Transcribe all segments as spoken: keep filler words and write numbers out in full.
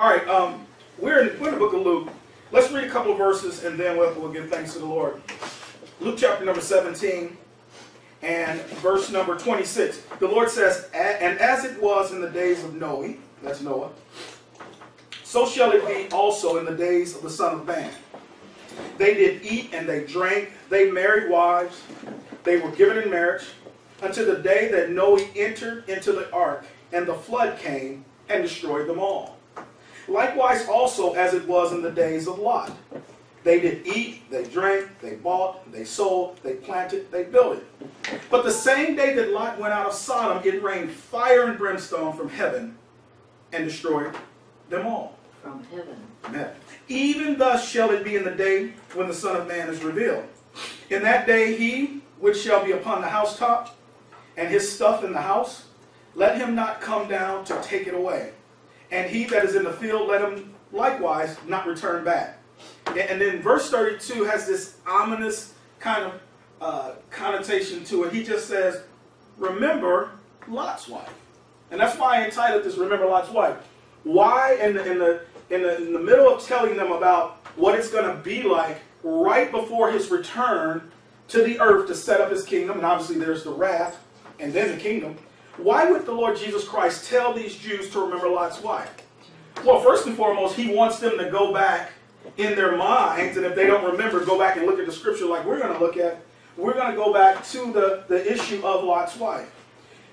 All right, um, we're, in, we're in the book of Luke. Let's read a couple of verses, and then we'll, we'll give thanks to the Lord. Luke chapter number seventeen and verse number twenty-six. The Lord says, "And as it was in the days of Noah," that's Noah, "so shall it be also in the days of the son of man. They did eat and they drank, they married wives, they were given in marriage, until the day that Noah entered into the ark, and the flood came and destroyed them all. Likewise also as it was in the days of Lot. They did eat, they drank, they bought, they sold, they planted, they built it. But the same day that Lot went out of Sodom, it rained fire and brimstone from heaven and destroyed them all." From heaven. Amen. "Even thus shall it be in the day when the Son of Man is revealed. In that day he which shall be upon the housetop, and his stuff in the house, let him not come down to take it away. And he that is in the field, let him likewise not return back." And then verse thirty-two has this ominous kind of uh, connotation to it. He just says, "Remember Lot's wife." And that's why I entitled this "Remember Lot's Wife." Why in the, in the, in the, in the middle of telling them about what it's going to be like right before his return to the earth to set up his kingdom, and obviously there's the wrath and then the kingdom, why would the Lord Jesus Christ tell these Jews to remember Lot's wife? Well, first and foremost, he wants them to go back in their minds, and if they don't remember, go back and look at the scripture like we're going to look at. We're going to go back to the, the issue of Lot's wife.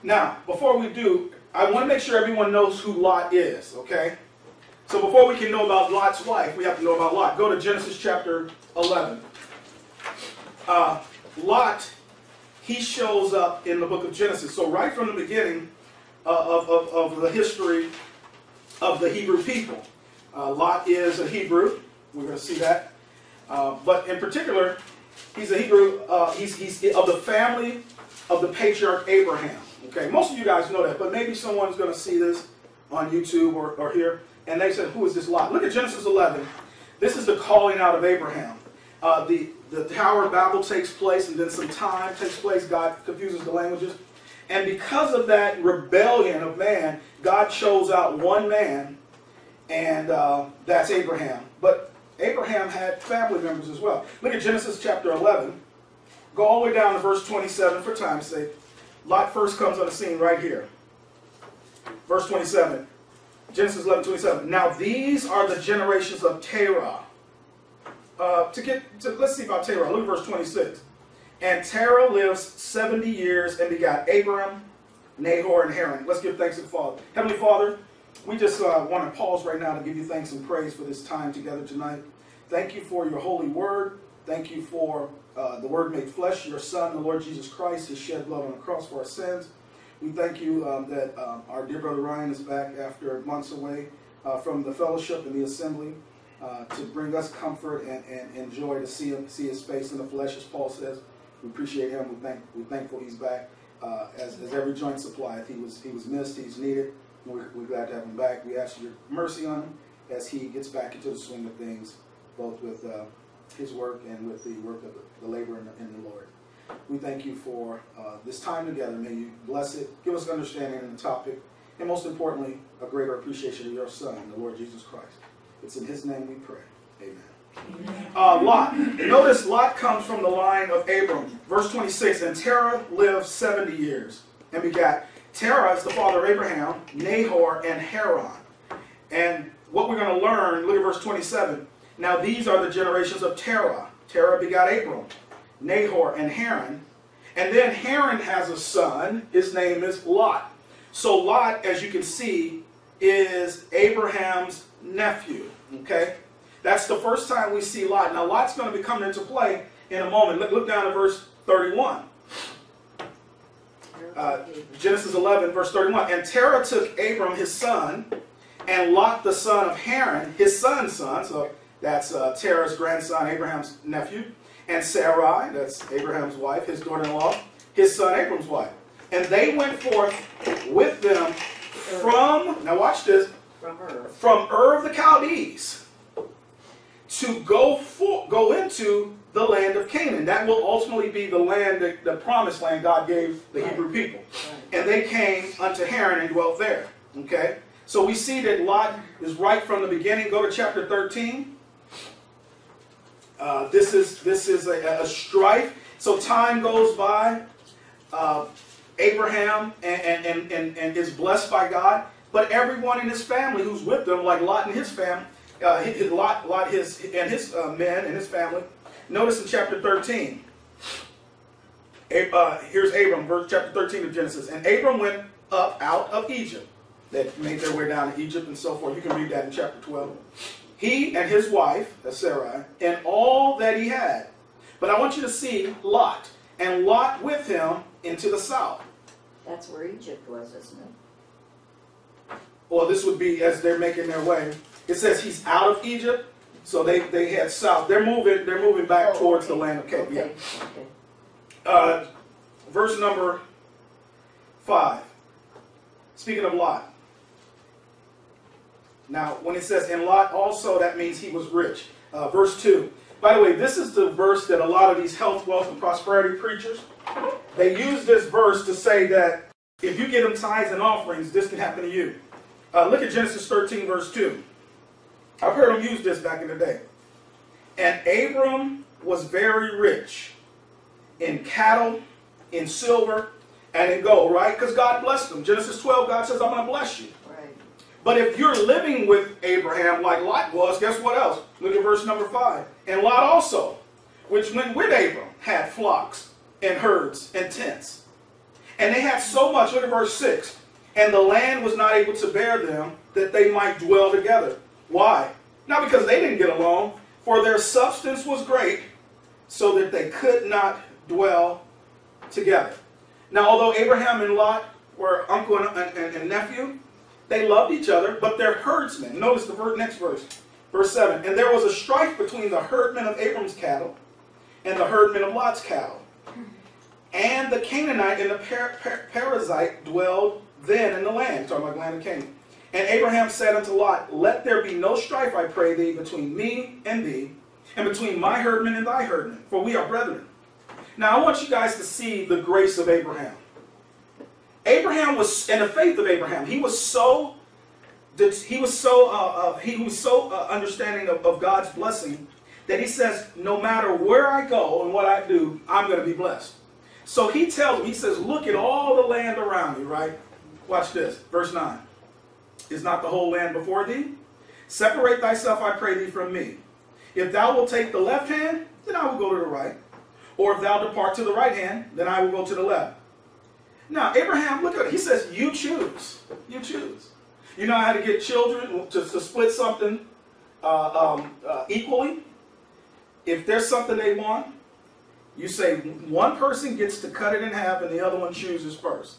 Now, before we do, I want to make sure everyone knows who Lot is, okay? So before we can know about Lot's wife, we have to know about Lot. Go to Genesis chapter eleven. Uh, Lot, he shows up in the book of Genesis. So right from the beginning uh, of, of, of the history of the Hebrew people. Uh, Lot is a Hebrew. We're going to see that. Uh, but in particular, he's a Hebrew. Uh, he's, he's of the family of the patriarch Abraham. Okay, most of you guys know that, but maybe someone's going to see this on YouTube or, or here, and they said, "Who is this Lot?" Look at Genesis eleven. This is the calling out of Abraham. Uh, the, the Tower of Babel takes place, and then some time takes place. God confuses the languages. And because of that rebellion of man, God chose out one man, and uh, that's Abraham. But Abraham had family members as well. Look at Genesis chapter eleven. Go all the way down to verse twenty-seven for time's sake. Lot first comes on the scene right here. Verse twenty-seven. Genesis eleven, twenty-seven. "Now these are the generations of Terah." Uh, to get to, let's see about Terah. Look at verse twenty-six. "And Terah lives seventy years and begot Abram, Nahor, and Haran." Let's give thanks to the Father. Heavenly Father, we just uh, want to pause right now to give you thanks and praise for this time together tonight. Thank you for your holy word. Thank you for uh, the word made flesh, your Son, the Lord Jesus Christ, his shed blood on the cross for our sins. We thank you um, that um, our dear brother Ryan is back after months away uh, from the fellowship and the assembly uh, to bring us comfort and, and, and joy to see him, see his face in the flesh, as Paul says. We appreciate him. We thank, we're thankful he's back. Uh, as, as every joint supplieth, he was, he was missed, he's needed. We're, we're glad to have him back. We ask your mercy on him as he gets back into the swing of things, both with uh, his work and with the work of the labor in the, in the Lord. We thank you for uh, this time together. May you bless it. Give us understanding in the topic. And most importantly, a greater appreciation of your Son, the Lord Jesus Christ. It's in his name we pray. Amen. Uh, Lot. Notice Lot comes from the line of Abram. Verse twenty-six. "And Terah lived seventy years and begat." Terah is the father of Abraham, Nahor, and Haran. And what we're going to learn, look at verse twenty-seven. "Now these are the generations of Terah." Terah begot Abram, Nahor, and Haran. And then Haran has a son. His name is Lot. So Lot, as you can see, is Abraham's nephew. Okay? That's the first time we see Lot. Now Lot's going to be coming into play in a moment. Look, look down to verse thirty-one. Uh, Genesis eleven, verse thirty-one. "And Terah took Abram his son, and Lot the son of Haran, his son's son." So that's uh, Terah's grandson, Abraham's nephew. "And Sarai," that's Abraham's wife, his daughter-in-law, his son Abram's wife. "And they went forth with them from," now watch this, from Ur, from Ur of the Chaldees, to go for, go into the land of Canaan. That will ultimately be the land, the, the promised land God gave the Hebrew people. "And they came unto Haran and dwelt there." Okay? So we see that Lot is right from the beginning. Go to chapter thirteen. Uh, this is this is a, a strife. So time goes by. Uh, Abraham and, and, and, and is blessed by God, but everyone in his family who's with them, like Lot and his family, uh, his, Lot, Lot his and his uh, men and his family. Notice in chapter thirteen. Uh, here's Abram, verse chapter thirteen of Genesis. And Abram went up out of Egypt. They made their way down to Egypt and so forth. You can read that in chapter twelve. He and his wife, Sarai, and all that he had. But I want you to see Lot, and Lot with him into the south. That's where Egypt was, isn't it? Well, this would be as they're making their way. It says he's out of Egypt, so they they head south. They're moving. They're moving back oh, towards okay. the land of Canaan. Okay. Yeah. Okay. Uh, verse number five. Speaking of Lot. Now, when it says in Lot, also that means he was rich. Uh, verse two. By the way, this is the verse that a lot of these health, wealth, and prosperity preachers, they use this verse to say that if you give them tithes and offerings, this can happen to you. Uh, look at Genesis thirteen, verse two. I've heard them use this back in the day. And Abram was very rich in cattle, in silver, and in gold, right? Because God blessed them. Genesis twelve, God says, I'm going to bless you. Right. But if you're living with Abraham like Lot was, guess what else? Look at verse number five. And Lot also, which went with Abram, had flocks and herds and tents. And they had so much, look at verse six. And the land was not able to bear them, that they might dwell together. Why? Not because they didn't get along, for their substance was great, so that they could not dwell together. Now, although Abraham and Lot were uncle and, and, and nephew, they loved each other, but they're herdsmen. Notice the ver- next verse, verse seven. And there was a strife between the herdmen of Abram's cattle and the herdmen of Lot's cattle. And the Canaanite and the per per Perizzite dwelled then in the land. Talking about land of Canaan. And Abraham said unto Lot, Let there be no strife, I pray thee, between me and thee, and between my herdmen and thy herdmen, for we are brethren. Now, I want you guys to see the grace of Abraham. Abraham was, and the faith of Abraham, he was so, he was so, uh, uh, he was so uh, understanding of, of God's blessing that he says, no matter where I go and what I do, I'm going to be blessed. So he tells me, he says, look at all the land around you, right? Watch this, verse nine. Is not the whole land before thee? Separate thyself, I pray thee, from me. If thou wilt take the left hand, then I will go to the right. Or if thou depart to the right hand, then I will go to the left. Now, Abraham, look at it. He says, you choose. You choose. You know how to get children to, to split something uh, um, uh, equally? If there's something they want, you say one person gets to cut it in half and the other one chooses first.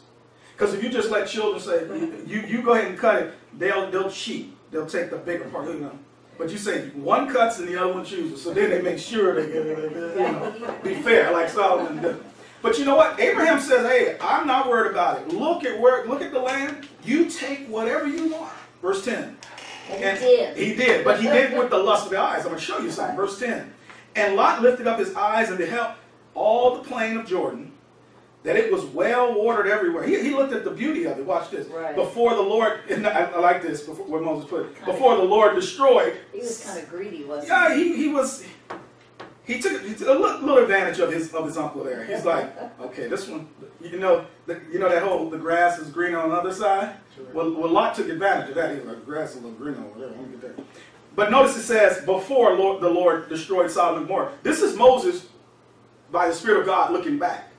Because if you just let children say, you, you go ahead and cut it, they'll, they'll cheat. They'll take the bigger part, you know. But you say one cuts and the other one chooses, so then they make sure they get it, you know, be fair, like Solomon did. But you know what? Abraham says, "Hey, I'm not worried about it. Look at where, look at the land. You take whatever you want." Verse ten. And, and he did. He did, but he did with the lust of the eyes. I'm going to show you something. Verse ten. And Lot lifted up his eyes and beheld all the plain of Jordan, that it was well watered everywhere. He, he looked at the beauty of it. Watch this. Right. Before the Lord, and I, I like this, before, where Moses put it. Kind before of, the Lord destroyed. He was kind of greedy, wasn't yeah, he? Yeah, he was, he took, he took a little, little advantage of his of his uncle there. He's like, okay, this one, you know, the, you know that whole, the grass is green on the other side? Sure. Well, well, Lot took advantage of that. He was like, the grass is a little green over there. Let me get there. But notice it says, before Lord, the Lord destroyed Sodom and Gomorrah. This is Moses, by the Spirit of God, looking back.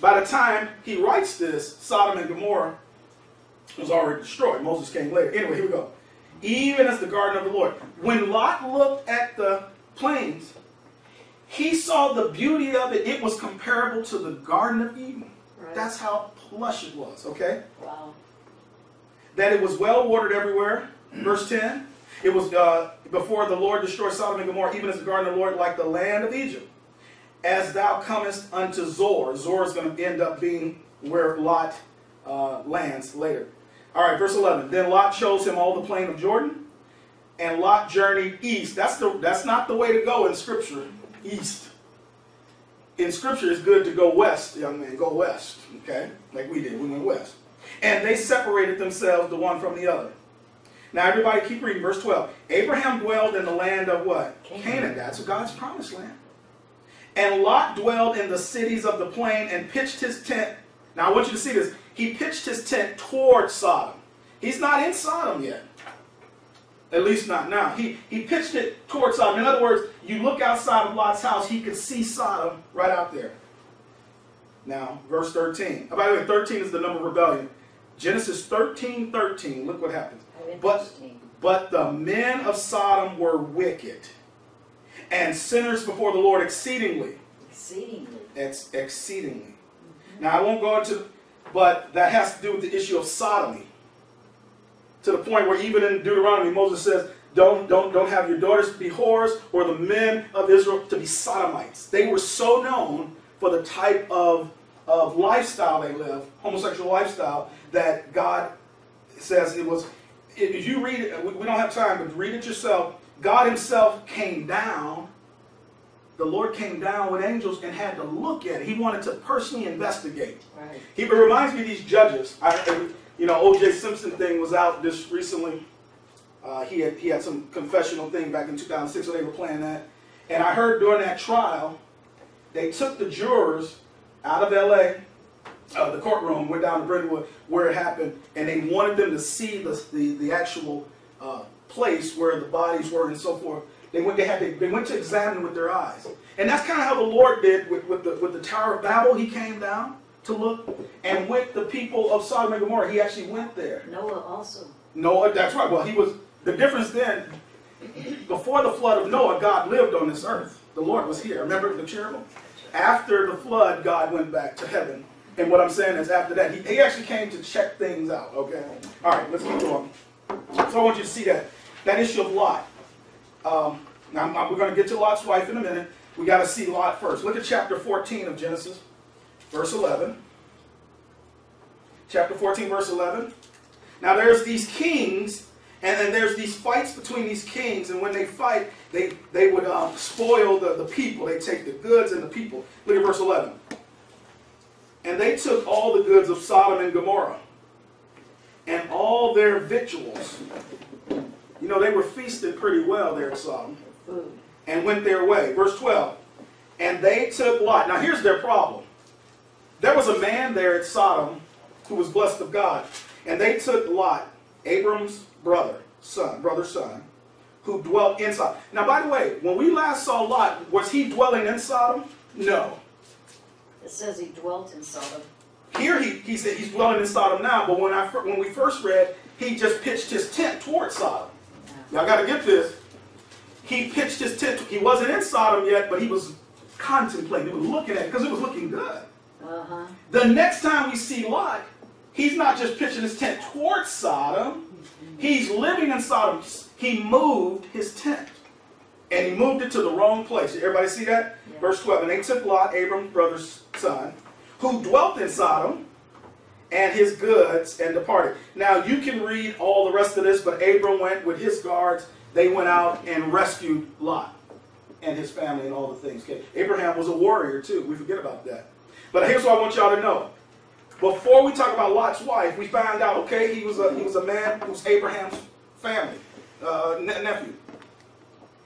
By the time he writes this, Sodom and Gomorrah was already destroyed. Moses came later. Anyway, here we go. Even as the garden of the Lord. When Lot looked at the plains, he saw the beauty of it. It was comparable to the Garden of Eden. Right. That's how plush it was, okay? Wow. That it was well watered everywhere. Mm-hmm. Verse ten. It was uh, before the Lord destroyed Sodom and Gomorrah, even as the garden of the Lord, like the land of Egypt. As thou comest unto Zoar. Zoar is going to end up being where Lot uh, lands later. All right, verse eleven. Then Lot chose him all the plain of Jordan, and Lot journeyed east. That's the that's not the way to go in Scripture. East. In Scripture, it's good to go west, young man. Go west, okay? Like we did. We went west. And they separated themselves, the one from the other. Now everybody keep reading verse twelve. Abraham dwelled in the land of what? Canaan. Canaan. That's God's promised land. And Lot dwelled in the cities of the plain and pitched his tent. Now I want you to see this. He pitched his tent toward Sodom. He's not in Sodom yet. At least not now. He, he pitched it toward Sodom. In other words, you look outside of Lot's house, he could see Sodom right out there. Now, verse thirteen. Oh, by the way, thirteen is the number of rebellion. Genesis thirteen, thirteen. Look what happens. But, but the men of Sodom were wicked and sinners before the Lord exceedingly. Exceedingly. Ex exceedingly. Mm-hmm. Now, I won't go into, but that has to do with the issue of sodomy. To the point where even in Deuteronomy, Moses says, don't, don't, don't have your daughters be whores or the men of Israel to be sodomites. They were so known for the type of, of lifestyle they live, homosexual lifestyle, that God says it was, if you read it, we don't have time, but read it yourself. God himself came down, the Lord came down with angels and had to look at it. He wanted to personally investigate. Right. He reminds me of these judges. I, I, You know, O J Simpson thing was out just recently. Uh, he had he had some confessional thing back in two thousand six, so they were playing that. And I heard during that trial, they took the jurors out of L A, uh, the courtroom, went down to Brentwood where it happened, and they wanted them to see the the, the actual uh, place where the bodies were and so forth. They went they had they, they went to examine with their eyes, and that's kind of how the Lord did with with the with the Tower of Babel. He came down to look, and with the people of Sodom and Gomorrah, he actually went there. Noah also. Noah, that's right. Well, he was, the difference then, before the flood of Noah, God lived on this earth. The Lord was here. Remember the cherubim? After the flood, God went back to heaven. And what I'm saying is after that, he, he actually came to check things out, okay? All right, let's keep going. So I want you to see that. That issue of Lot. Um, now, we're going to get to Lot's wife in a minute. We got to see Lot first. Look at chapter fourteen of Genesis. Verse eleven, chapter fourteen, verse eleven. Now there's these kings, and then there's these fights between these kings, and when they fight, they, they would um, spoil the, the people. They take the goods and the people. Look at verse eleven. And they took all the goods of Sodom and Gomorrah, and all their victuals. You know, they were feasted pretty well there in Sodom, and went their way. Verse twelve. And they took Lot. Now here's their problem. There was a man there at Sodom who was blessed of God, and they took Lot, Abram's brother, son, brother's son, who dwelt in Sodom. Now, by the way, when we last saw Lot, was he dwelling in Sodom? No. It says he dwelt in Sodom. Here he, he said he's dwelling in Sodom now, but when, I, when we first read, he just pitched his tent toward Sodom. Y'all got to get this. He pitched his tent. He wasn't in Sodom yet, but he was contemplating. He was looking at it because it was looking good. Uh-huh. The next time we see Lot, he's not just pitching his tent towards Sodom. He's living in Sodom. He moved his tent. And he moved it to the wrong place. Did everybody see that? Yeah. Verse twelve. And they took Lot, Abram's brother's son, who dwelt in Sodom, and his goods, and departed. Now, you can read all the rest of this, but Abram went with his guards. They went out and rescued Lot and his family and all the things. Okay. Abraham was a warrior, too. We forget about that. But here's what I want y'all to know. Before we talk about Lot's wife, we find out, okay, he was a, he was a man who's Abraham's family, uh, ne nephew.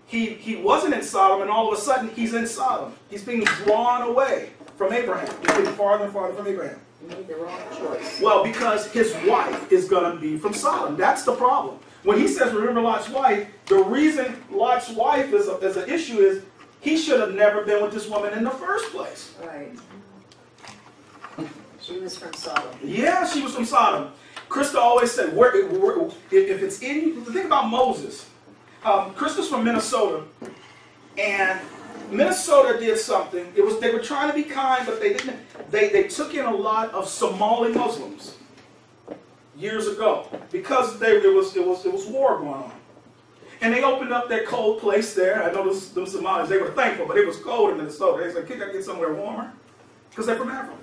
He, he wasn't in Sodom, and all of a sudden, he's in Sodom. He's being drawn away from Abraham. He's getting farther and farther from Abraham. He made the wrong choice. Well, because his wife is going to be from Sodom. That's the problem. When he says, remember Lot's wife, the reason Lot's wife is, a, is an issue is he should have never been with this woman in the first place. Right. She was from Sodom. Yeah, she was from Sodom. Krista always said, where, where, if it's in you, think about Moses. Um, Krista's from Minnesota, and Minnesota did something. It was they were trying to be kind, but they didn't. They, they took in a lot of Somali Muslims years ago because they, it, was, it, was, it was war going on. And they opened up that cold place there. I know those, those Somalis, they were thankful, but it was cold in Minnesota. They said, can I get somewhere warmer? Because they're from Africa.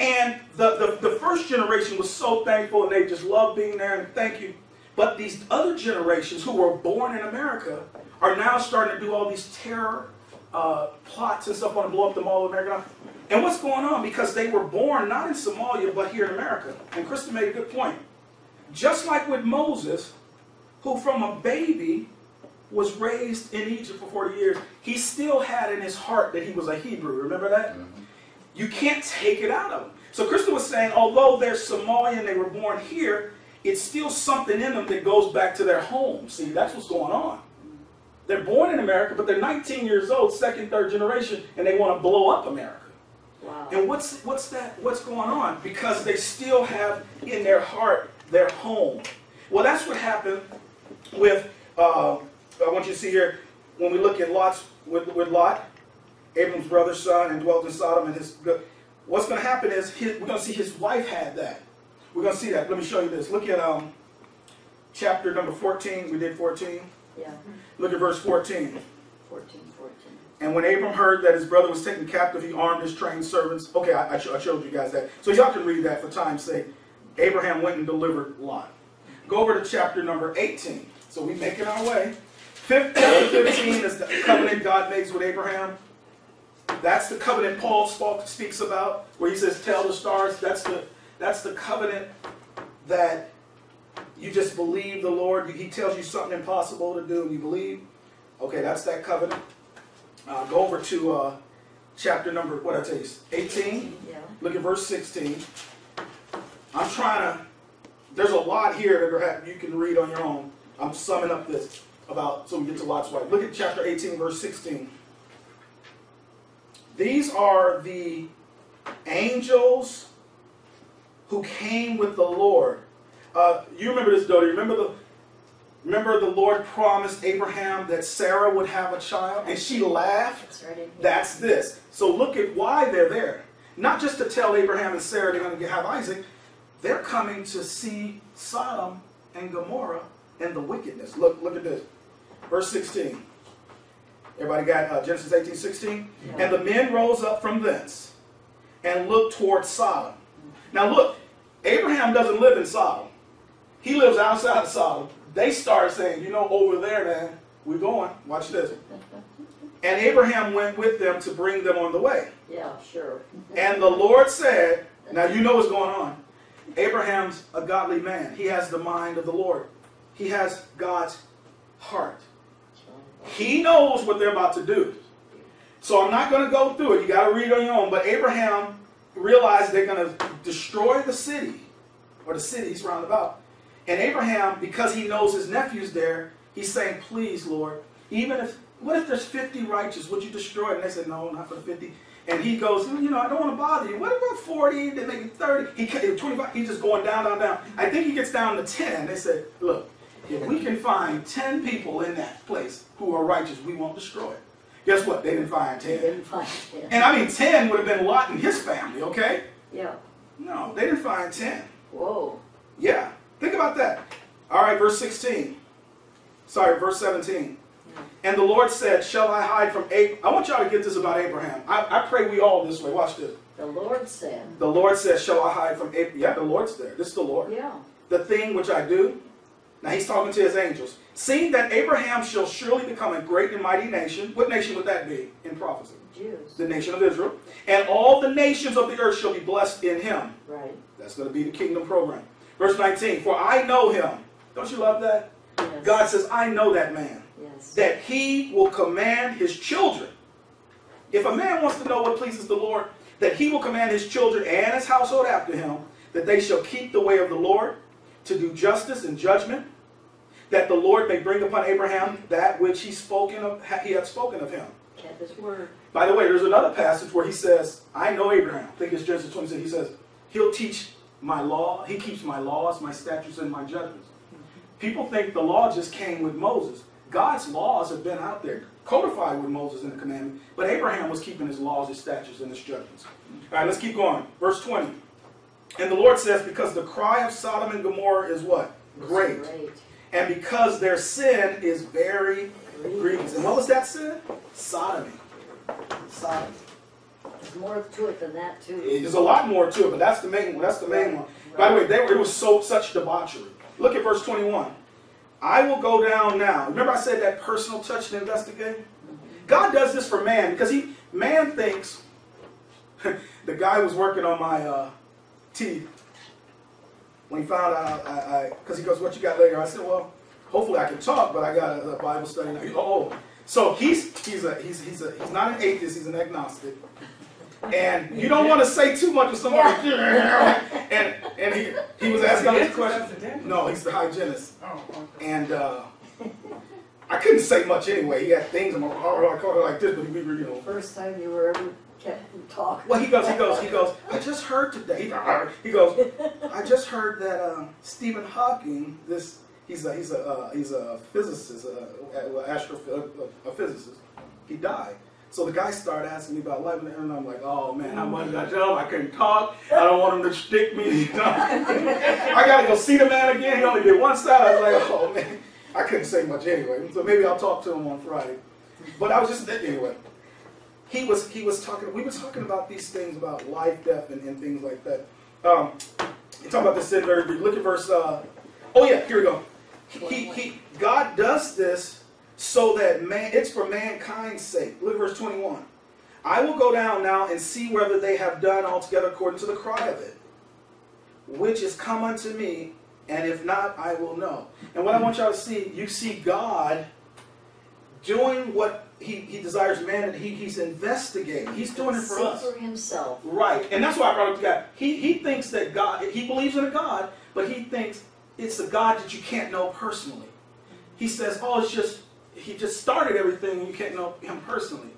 And the, the, the first generation was so thankful, and they just loved being there, and thank you. But these other generations who were born in America are now starting to do all these terror uh, plots and stuff, want to blow up the Mall of America. And what's going on? Because they were born not in Somalia, but here in America. And Krista made a good point. Just like with Moses, who from a baby was raised in Egypt for forty years, he still had in his heart that he was a Hebrew. Remember that? Mm-hmm. You can't take it out of him. So Krista was saying, although they're Somalian, they were born here, it's still something in them that goes back to their home. See, that's what's going on. They're born in America, but they're nineteen years old, second, third generation, and they want to blow up America. Wow. And what's, what's, that, what's going on? Because they still have in their heart their home. Well, that's what happened with, uh, I want you to see here, when we look at Lot's, with, with Lot, Abram's brother's son, and dwelt in Sodom. And his, what's going to happen is his, we're going to see his wife had that. We're going to see that. Let me show you this. Look at um, chapter number fourteen. We did fourteen. Yeah. Look at verse fourteen. fourteen, fourteen. And when Abram heard that his brother was taken captive, he armed his trained servants. Okay, I, I, sh I showed you guys that. So y'all can read that for time's sake. Abraham went and delivered Lot. Go over to chapter number eighteen. So we make it our way. Fifth, chapter fifteen is the covenant God makes with Abraham. That's the covenant Paul speaks about, where he says, tell the stars. That's the, that's the covenant that you just believe the Lord. He tells you something impossible to do, and you believe. Okay, that's that covenant. Uh, go over to uh, chapter number, what I tell you, eighteen. Yeah. Look at verse sixteen. I'm trying to, there's a lot here that you can read on your own. I'm summing up this about, so we get to Lot's wife. Look at chapter eighteen, verse sixteen. These are the angels who came with the Lord. Uh, you remember this, Dodie. Remember the, remember the Lord promised Abraham that Sarah would have a child, and she laughed? That's right. That's this. So look at why they're there. Not just to tell Abraham and Sarah they're going to have Isaac. They're coming to see Sodom and Gomorrah and the wickedness. Look, look at this. Verse sixteen. Everybody got uh, Genesis eighteen sixteen? Yeah. And the men rose up from thence and looked toward Sodom. Now look, Abraham doesn't live in Sodom. He lives outside of Sodom. They start saying, you know, over there, man, we're going. Watch this. And Abraham went with them to bring them on the way. Yeah, sure. And the Lord said, now you know what's going on. Abraham's a godly man. He has the mind of the Lord. He has God's heart. He knows what they're about to do. So I'm not going to go through it. You got to read on your own. But Abraham realized they're going to destroy the city, or the cities round about. And Abraham, because he knows his nephew's there, he's saying, please, Lord, even if, what if there's fifty righteous? Would you destroy it? And they said, no, not for the fifty. And he goes, you know, I don't want to bother you. What about forty? Then maybe thirty. He, twenty-five. He's just going down, down, down. I think he gets down to ten. They said, look, if we can find ten people in that place who are righteous, we won't destroy it. Guess what? They didn't find ten. They didn't find ten. And I mean, ten would have been Lot and his family, okay? Yeah. No, they didn't find ten. Whoa. Yeah. Think about that. All right, verse sixteen. Sorry, verse seventeen. Yeah. And the Lord said, shall I hide from Abraham? I want y'all to get this about Abraham. I, I pray we all this way. Watch this. The Lord said. The Lord said, shall I hide from Abraham? Yeah, the Lord's there. This is the Lord. Yeah. The thing which I do. Now he's talking to his angels. Seeing that Abraham shall surely become a great and mighty nation. What nation would that be in prophecy? Jews. The nation of Israel. And all the nations of the earth shall be blessed in him. Right. That's going to be the kingdom program. Verse nineteen, for I know him. Don't you love that? Yes. God says, I know that man. Yes. That he will command his children. If a man wants to know what pleases the Lord, that he will command his children and his household after him, that they shall keep the way of the Lord, to do justice and judgment, that the Lord may bring upon Abraham that which he spoken of, he had spoken of him. Kept his word. By the way, there's another passage where he says, I know Abraham. I think it's Genesis twenty-six. He says, he'll teach my law. He keeps my laws, my statutes, and my judgments. People think the law just came with Moses. God's laws have been out there, codified with Moses in the commandment, but Abraham was keeping his laws, his statutes, and his judgments. All right, let's keep going. Verse twenty. And the Lord says, because the cry of Sodom and Gomorrah is what? Great. Great. And because their sin is very grievous. And what was that sin? Sodomy. Sodomy. There's more to it than that, too. There's a lot more to it, but that's the main one. That's the main one. Right. By the way, they were, it was so such debauchery. Look at verse twenty-one. I will go down now. Remember I said that personal touch and investigate? God does this for man because he man thinks the guy was working on my... Uh, teeth. When he found out, I, because he goes, what you got later? I said, well, hopefully I can talk, but I got a, a Bible study now. Oh, so he's he's a he's he's a he's not an atheist. He's an agnostic. And you don't want to say too much to somebody. And and he he was asking all these questions. No, he's the hygienist. And uh, I couldn't say much anyway. He had things in my car like this, but we were, you know. First time you were ever. Can't talk. Well, he goes, he goes, he goes, I just heard today, he goes, I just heard that um, Stephen Hawking, this, he's a, he's a, uh, he's a physicist, uh, astrophysicist, he died. So the guy started asking me about life, and I'm like, oh man, how much did I tell him? I couldn't talk, I don't want him to stick me. I gotta go see the man again, he only did one side. I was like, oh man, I couldn't say much anyway, so maybe I'll talk to him on Friday. But I was just, anyway. He was, he was talking, we were talking about these things about life, death, and, and things like that. Um, you talk about this in very brief. Look at verse, uh, oh yeah, here we go. He, he, God does this so that man, it's for mankind's sake. Look at verse twenty-one. I will go down now and see whether they have done altogether according to the cry of it, which is come unto me, and if not, I will know. And what I want y'all to see, you see God doing what He, he desires man, and he, he's investigating. He's doing it for us. For himself. Right. And that's why I brought up God. He, he thinks that God, he believes in a God, but he thinks it's a God that you can't know personally. He says, oh, it's just, he just started everything and you can't know him personally.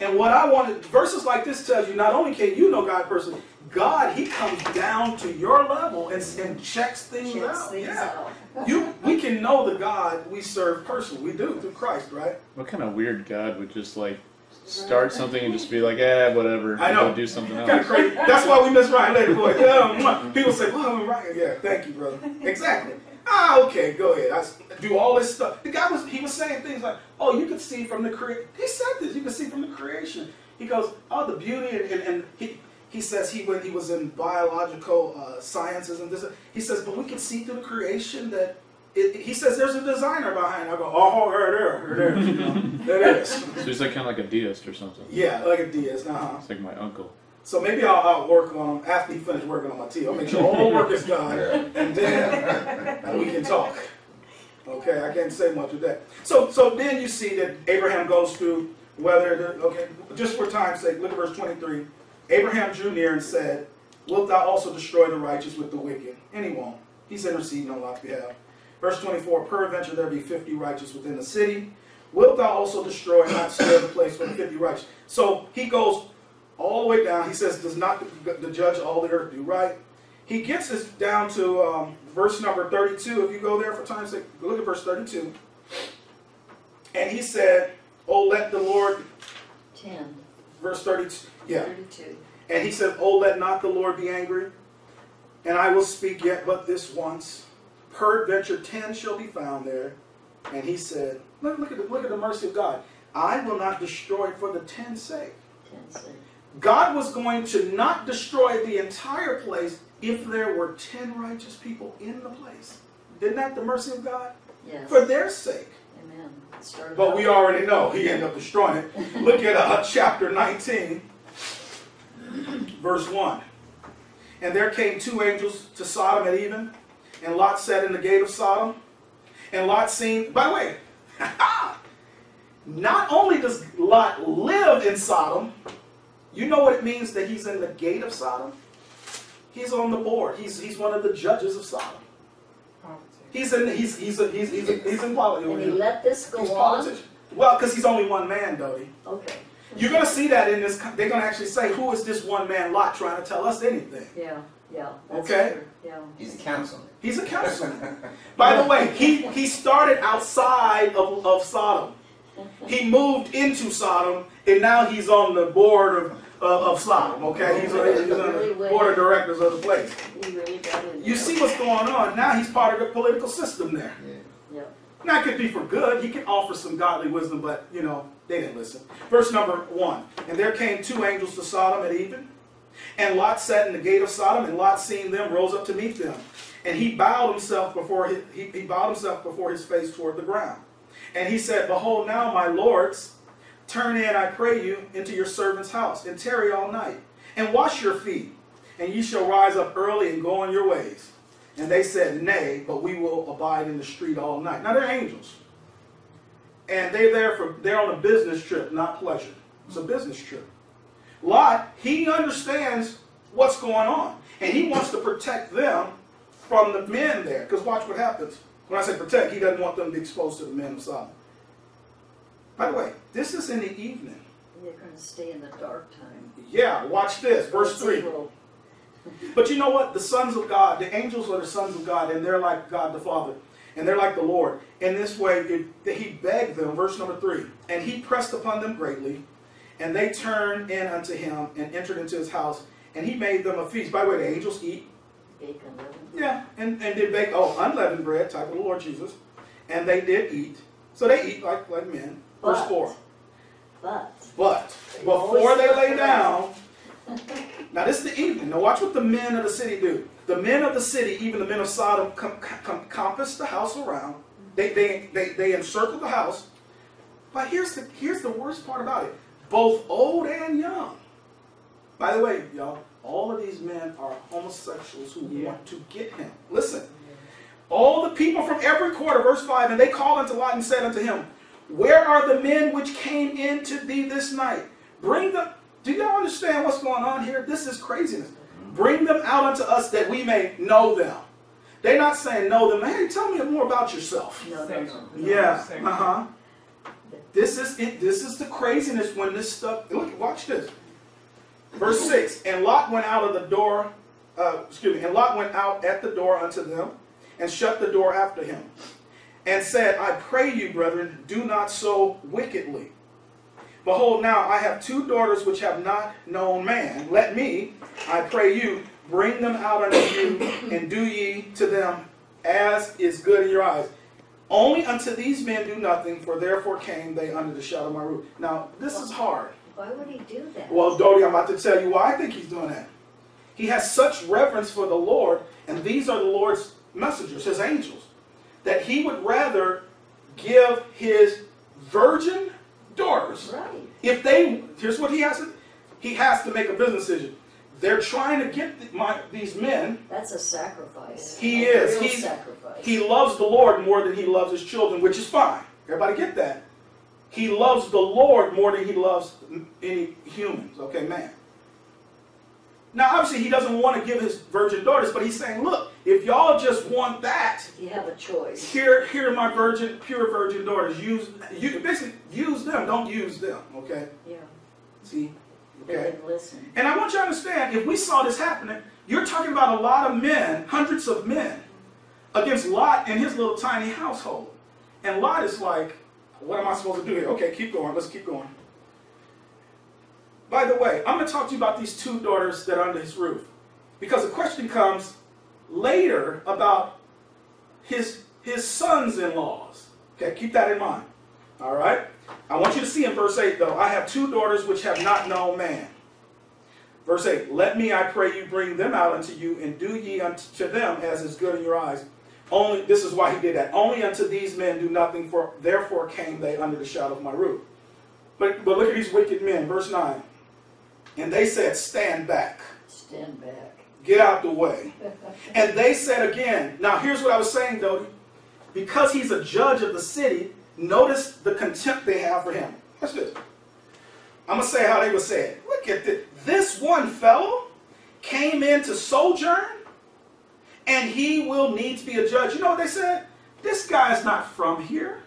And what I wanted, verses like this tells you, not only can you know God personally, God, he comes down to your level and, and checks things checks out. Things yeah. out. you, we can know the God we serve personally. We do, through Christ, right? What kind of weird God would just like start something and just be like, eh, whatever. I know. Do something else. Kind of crazy. That's why we miss Ryan later, boy. Yeah, people say, well, I'm Ryan. Yeah, thank you, brother. Exactly. Ah, okay, go ahead. I do all this stuff. The guy was, he was saying things like, oh, you can see from the creation. He said this, you can see from the creation. He goes, oh, the beauty, and, and, and he, he says he, when he was in biological uh, sciences and this, he says, but we can see through the creation that, it, he says there's a designer behind it. I go, oh, her there, her there, you know, there it is. So he's like kind of like a deist or something. Yeah, like a deist, uh-huh. It's like my uncle. So maybe I'll, I'll work on, after he finished working on my tea, I'll make sure all the work is done, and then we can talk. Okay, I can't say much of that. So, so then you see that Abraham goes through whether, okay, just for time's sake, look at verse twenty-three. Abraham drew near and said, wilt thou also destroy the righteous with the wicked? And he won't. He's interceding on Lot's behalf. Verse twenty-four, peradventure there be fifty righteous within the city. Wilt thou also destroy and not spare the place for the fifty righteous? So he goes all the way down. He says, does not the judge all the earth do right? He gets us down to um, verse number thirty-two. If you go there for time's sake, look at verse thirty-two. And he said, oh, let the Lord... ten. Verse thirty-two. Yeah. thirty-two. And he said, oh, let not the Lord be angry, and I will speak yet but this once. Peradventure ten shall be found there. And he said, look, look, at the, look at the mercy of God. I will not destroy for the ten's sake. Ten's sake. God was going to not destroy the entire place if there were ten righteous people in the place. Isn't that the mercy of God? Yes. For their sake. Amen. But we already know he ended up destroying it. Look at uh, chapter nineteen, verse one. And there came two angels to Sodom at even, and Lot sat in the gate of Sodom. And Lot seen, by the way, not only does Lot live in Sodom, you know what it means that he's in the gate of Sodom? He's on the board. He's, he's one of the judges of Sodom. He's in he's he's a, he's he's, a, he's in politics. And he let this go on. Well, because he's only one man, Dodie. Okay. You're gonna see that in this. They're gonna actually say, "Who is this one man Lot trying to tell us anything?" Yeah, yeah. That's okay. True. Yeah. He's a counselor. He's a counselor. By the way, he he started outside of of Sodom. He moved into Sodom, and now he's on the board of. Of, of Sodom, okay? He's on the board of directors of the place. You see what's going on. Now he's part of the political system there. Yeah. Yeah. Now it could be for good. He can offer some godly wisdom, but, you know, they didn't listen. Verse number one. And there came two angels to Sodom at even, and Lot sat in the gate of Sodom, and Lot, seeing them, rose up to meet them. And he bowed himself before his, he, he bowed himself before his face toward the ground. And he said, behold, now, my lords, turn in, I pray you, into your servant's house, and tarry all night, and wash your feet, and ye shall rise up early and go on your ways. And they said, Nay, but we will abide in the street all night. Now, they're angels. And they're there for, they're on a business trip, not pleasure. It's a business trip. Lot, he understands what's going on. And he wants to protect them from the men there. Because watch what happens. When I say protect, he doesn't want them to be exposed to the men of Sodom. By the way, this is in the evening. They're going to stay in the dark time. Yeah, watch this. Verse three. But you know what? The sons of God, the angels are the sons of God, and they're like God the Father, and they're like the Lord. In this way, it, he begged them, verse number three, and he pressed upon them greatly, and they turned in unto him and entered into his house, and he made them a feast. By the way, the angels eat. Bacon, yeah, and, and did bake, oh, unleavened bread, type of the Lord Jesus, and they did eat. So they eat like, like men. But, verse four. But. But. Before they lay down. Now this is the evening. Now watch what the men of the city do. The men of the city, even the men of Sodom, com com compass the house around. They, they, they, they encircle the house. But here's the, here's the worst part about it. Both old and young. By the way, y'all, all of these men are homosexuals who yeah. want to get him. Listen. Yeah. All the people from every quarter, verse five, and they called unto Lot and said unto him, Where are the men which came in to thee this night? Bring them. Do y'all understand what's going on here? This is craziness. Bring them out unto us that we may know them. They're not saying know them. Hey, tell me more about yourself. No, no, no. Yeah. Uh-huh. This is it. This is the craziness when this stuff. Look, watch this. Verse six. And Lot went out of the door. Uh, excuse me. And Lot went out at the door unto them and shut the door after him. And said, I pray you, brethren, do not so wickedly. Behold, now I have two daughters which have not known man. Let me, I pray you, bring them out unto you, and do ye to them as is good in your eyes. Only unto these men do nothing, for therefore came they under the shadow of my roof. Now, this well, is hard. Why would he do that? Well, Dodie, I'm about to tell you why I think he's doing that. He has such reverence for the Lord, and these are the Lord's messengers, his angels, that he would rather give his virgin daughters. Right. If they, here's what he has to, he has to make a business decision. They're trying to get the, my, these men. That's a sacrifice. He a is. He's, sacrifice. He loves the Lord more than he loves his children, which is fine. Everybody get that? He loves the Lord more than he loves any humans. Okay, man. Now, obviously, he doesn't want to give his virgin daughters, but he's saying, look, if y'all just want that, you have a choice. Here, here are my virgin, pure virgin daughters. Use, you basically use them. Don't use them. Okay. Yeah. See. Okay. They didn't listen. And I want you to understand, if we saw this happening, you're talking about a lot of men, hundreds of men, against Lot and his little tiny household. And Lot is like, what am I supposed to do here? Okay, keep going. Let's keep going. By the way, I'm going to talk to you about these two daughters that are under his roof. Because the question comes later about his, his sons-in-laws. Okay, keep that in mind. All right? I want you to see in verse eight, though, I have two daughters which have not known man. Verse eight, let me, I pray you, bring them out unto you, and do ye unto them as is good in your eyes. Only, this is why he did that. Only unto these men do nothing, for therefore came they under the shadow of my roof. But, but look at these wicked men, verse nine. And they said, stand back. Stand back. Get out the way. And they said again, now here's what I was saying, Dodie. Because he's a judge of the city, notice the contempt they have for him. Watch this. I'm going to say how they would say it. Look at this. This one fellow came in to sojourn, and he will needs be a judge. You know what they said? This guy's not from here.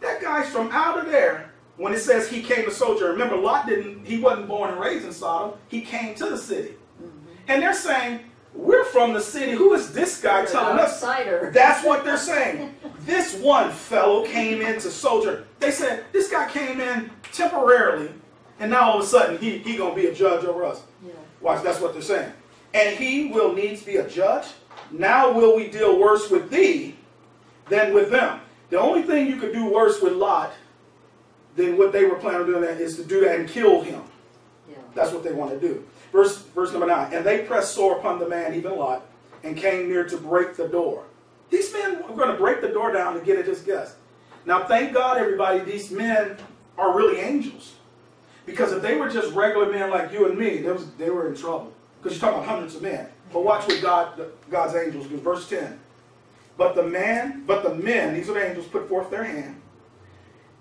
That guy's from out of there. When it says he came to sojourn, remember Lot didn't, he wasn't born and raised in Sodom. He came to the city. Mm-hmm. And they're saying, we're from the city. Who is this guy You're telling us? That's what they're saying. This one fellow came in to sojourn. They said, this guy came in temporarily, and now all of a sudden he, he going to be a judge over us. Yeah. Watch, that's what they're saying. And he will needs be a judge. Now will we deal worse with thee than with them. The only thing you could do worse with Lot then what they were planning on doing that is to do that and kill him. Yeah. That's what they want to do. Verse, verse number nine, and they pressed sore upon the man, even Lot, and came near to break the door. These men were going to break the door down to get at his guest. Now, thank God, everybody, these men are really angels. Because if they were just regular men like you and me, they, was, they were in trouble. Because you're talking about hundreds of men. But watch what God, God's angels do. Verse ten. But the man, but the men, these are the angels, put forth their hand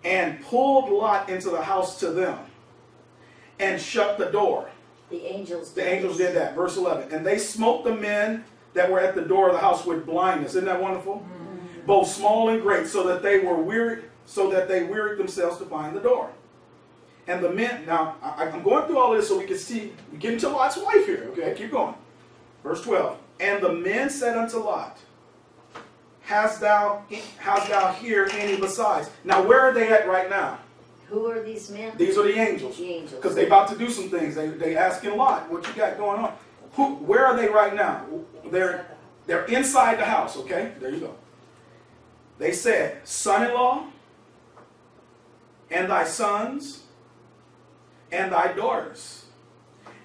and pulled Lot into the house to them and shut the door. The angels did. The angels did that. Verse eleven. And they smote the men that were at the door of the house with blindness. Isn't that wonderful? Mm-hmm. Both small and great, so that they were wearied, so that they wearied themselves to find the door. And the men, now I, I'm going through all this so we can see, we get into Lot's wife here. Okay, keep going. Verse twelve. And the men said unto Lot, Hast thou, hast thou here any besides? Now where are they at right now? Who are these men? These are the angels. The angels. Because they're about to do some things. They, they asking Lot, what you got going on? Who, where are they right now? They're, they're inside the house, okay? There you go. They said, son-in-law, and thy sons, and thy daughters,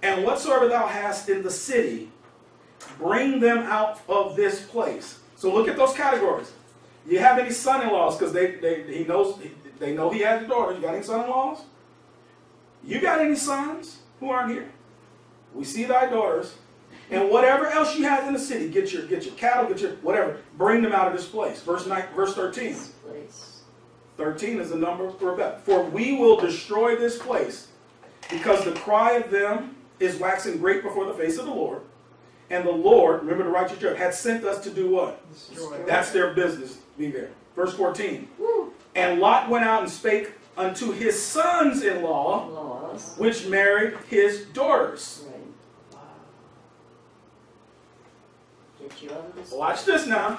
and whatsoever thou hast in the city, bring them out of this place. So look at those categories. You have any son-in-laws? Because they, they, he knows... He, They know he has a daughter. You got any son-in-laws? You got any sons who aren't here? We see thy daughters. And whatever else you have in the city, get your, get your cattle, get your whatever. Bring them out of this place. Verse nine, verse thirteen. thirteen is the number for rebellion. For we will destroy this place, because the cry of them is waxing great before the face of the Lord. And the Lord, remember the righteous judge, had sent us to do what? Destroy. That's their business. Be there. Verse fourteen. Woo. And Lot went out and spake unto his sons-in-law, which married his daughters. Right. Wow. Get you on this. Watch this now.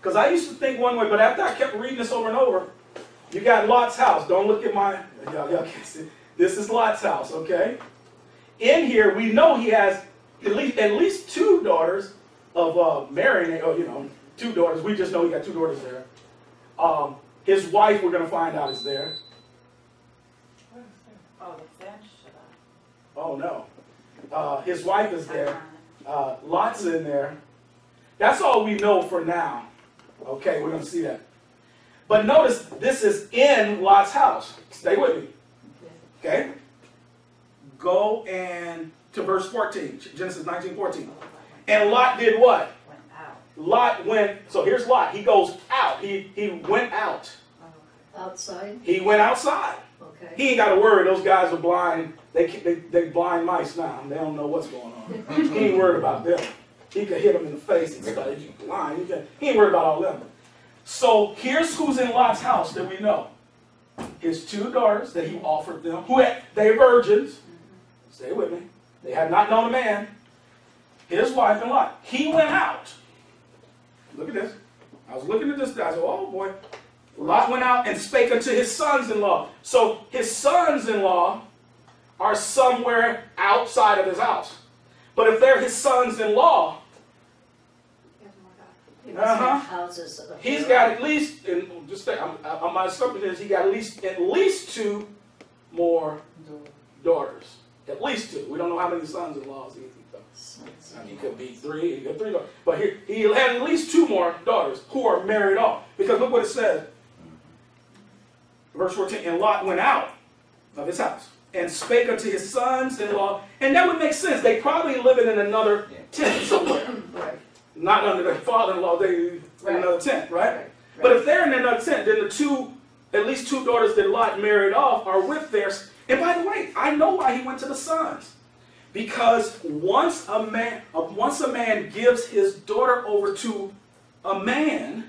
Because I used to think one way, but after I kept reading this over and over, you got Lot's house. Don't look at my... Y'all can't see. This is Lot's house, okay? In here, we know he has at least, at least two daughters of uh, Mary. Oh, you know, two daughters. We just know he got two daughters there. Um... His wife, we're going to find out, is there. Oh, the fish. Oh, no. Uh, his wife is there. Uh, Lot's in there. That's all we know for now. Okay, we're going to see that. But notice, this is in Lot's house. Stay with me. Okay? Go and to verse fourteen, Genesis nineteen fourteen. And Lot did what? Lot went, so here's Lot. He goes out. He, he went out. Outside? He went outside. Okay. He ain't got to worry. Those guys are blind. They, they, they blind mice now. They don't know what's going on. He ain't worried about them. He could hit them in the face and stuff. He's blind. He, can, he ain't worried about all them. So here's who's in Lot's house that we know. His two daughters that he offered them. Who had, they virgins. Mm-hmm. Stay with me. They had not known a man. His wife and Lot. He went out. Look at this. I was looking at this guy. I said, oh, boy. Lot went out and spake unto his sons-in-law. So his sons-in-law are somewhere outside of his house. But if they're his sons-in-law, uh-huh, he's got at least, and just think, I'm, I'm, my assumption is he got at least, at least two more daughters. At least two. We don't know how many sons-in-laws he has. And he could be three, he could three daughters. But he, he had at least two more daughters who are married off. Because look what it says. Verse fourteen, and Lot went out of his house and spake unto his sons-in-law. And that would make sense. They probably living in another yeah. tent somewhere. Right. Not under their father-in-law, they in right. another tent, right? Right. Right? But if they're in another tent, then the two, at least two daughters that Lot married off are with theirs. And by the way, I know why he went to the sons. Because once a man, once a man gives his daughter over to a man,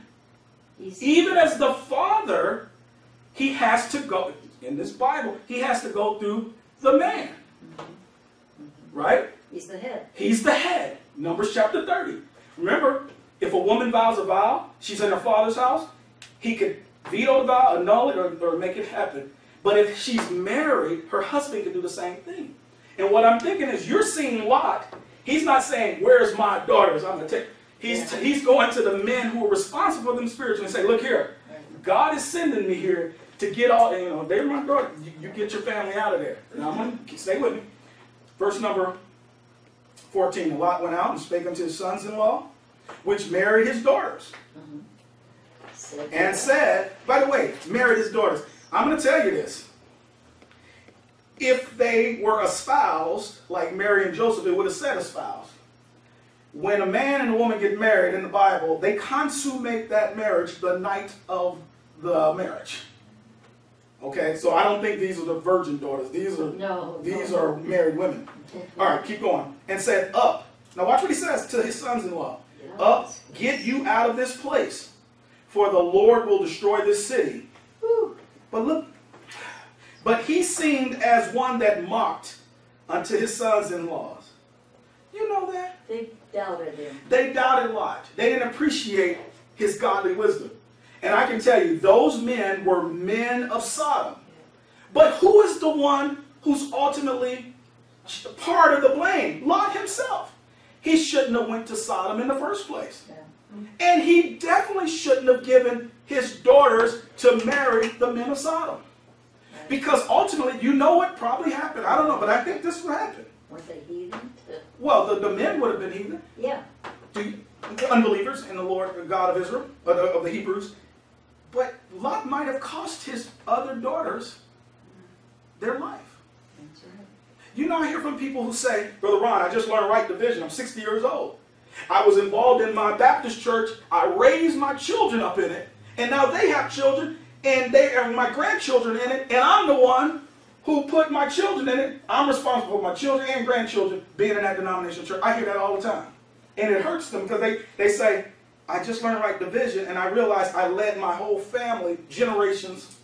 Easy. even as the father, he has to go, in this Bible, he has to go through the man. Mm-hmm. Mm-hmm. Right? He's the head. He's the head. Numbers chapter thirty. Remember, if a woman vows a vow, she's in her father's house, he could veto the vow, annul it, or, or make it happen. But if she's married, her husband can do the same thing. And what I'm thinking is, you're seeing Lot. He's not saying, "Where's my daughters? I'm gonna take." He's yeah. he's going to the men who are responsible for them spiritually and say, "Look here, God is sending me here to get all. You know, they're my daughters. You, you get your family out of there." And I'm gonna stay with me. Verse number fourteen. And Lot went out and spake unto his sons-in-law, which married his daughters, mm-hmm. so, yeah. and said, "By the way, married his daughters." I'm gonna tell you this. If they were espoused, like Mary and Joseph, it would have said espoused. when a man and a woman get married in the Bible, they consummate that marriage the night of the marriage. Okay, so I don't think these are the virgin daughters. These are no, these no. are married women. All right, keep going. And said, up. Now watch what he says to his sons-in-law. Yes. Up, get you out of this place, for the Lord will destroy this city. Woo. But look, but he seemed as one that mocked unto his sons-in-laws. You know that? They doubted him. They doubted Lot. They didn't appreciate his godly wisdom. And I can tell you, those men were men of Sodom. But who is the one who's ultimately part of the blame? Lot himself. He shouldn't have went to Sodom in the first place. Yeah. And he definitely shouldn't have given his daughters to marry the men of Sodom. Right. Because ultimately, you know what probably happened. I don't know, but I think this would happen. Was it heathen? Well, the, the men would have been heathen. Yeah. Do you, unbelievers in the Lord, the God of Israel, of the, of the Hebrews. But Lot might have cost his other daughters their life. That's right. You know, I hear from people who say, Brother Ron, I just learned right division. I'm sixty years old. I was involved in my Baptist church. I raised my children up in it. And now they have children, and they are my grandchildren in it. And I'm the one who put my children in it. I'm responsible for my children and grandchildren being in that denominational church. I hear that all the time. And it hurts them because they, they say, I just learned right division, and I realized I led my whole family, generations.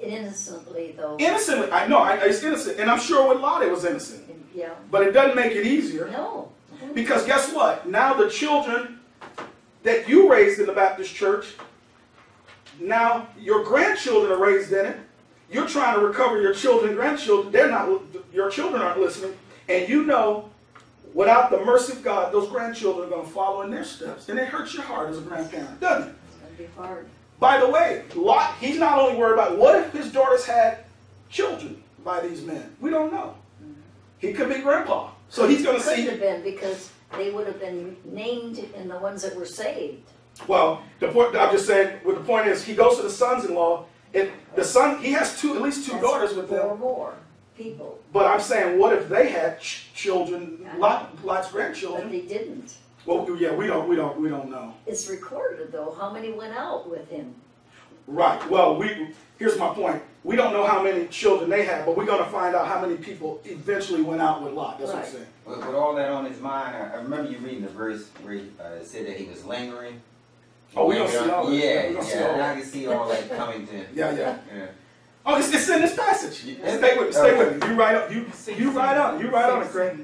Innocently, though. Innocently. I know. I, it's innocent. And I'm sure with Lot it was innocent. Yeah. But it doesn't make it easier. No. Because guess what? Now the children that you raised in the Baptist church, now your grandchildren are raised in it. You're trying to recover your children and grandchildren. They're not, your children aren't listening. And you know, without the mercy of God, those grandchildren are going to follow in their steps. And it hurts your heart as a grandparent, doesn't it? It's going to be hard. By the way, Lot, he's not only worried about what if his daughters had children by these men. We don't know. Mm-hmm. He could be grandpa. So he's going to say... He could have been, because they would have been named in the ones that were saved. Well, the point I'm just saying, well, the point is, he goes to the sons-in-law. The son, he has two, at least two That's daughters with them. Or more. People. But I'm saying, what if they had ch children, Lot, Lot's grandchildren? But they didn't. Well, yeah, we don't, we don't, we don't know. It's recorded though. How many went out with him? Right. Well, we. Here's my point. We don't know how many children they had, but we're going to find out how many people eventually went out with Lot. That's right. What I'm saying. With, with all that on his mind, I, I remember you reading the verse where it uh, said that he was lingering. Oh, we don't see all that. Yeah, yeah. yeah. I can see all that coming to him. Yeah, yeah, yeah. Oh, it's, it's in this passage. Yeah. Stay with me. Stay okay. with me. You right up. You you right on. You right on it, Craig.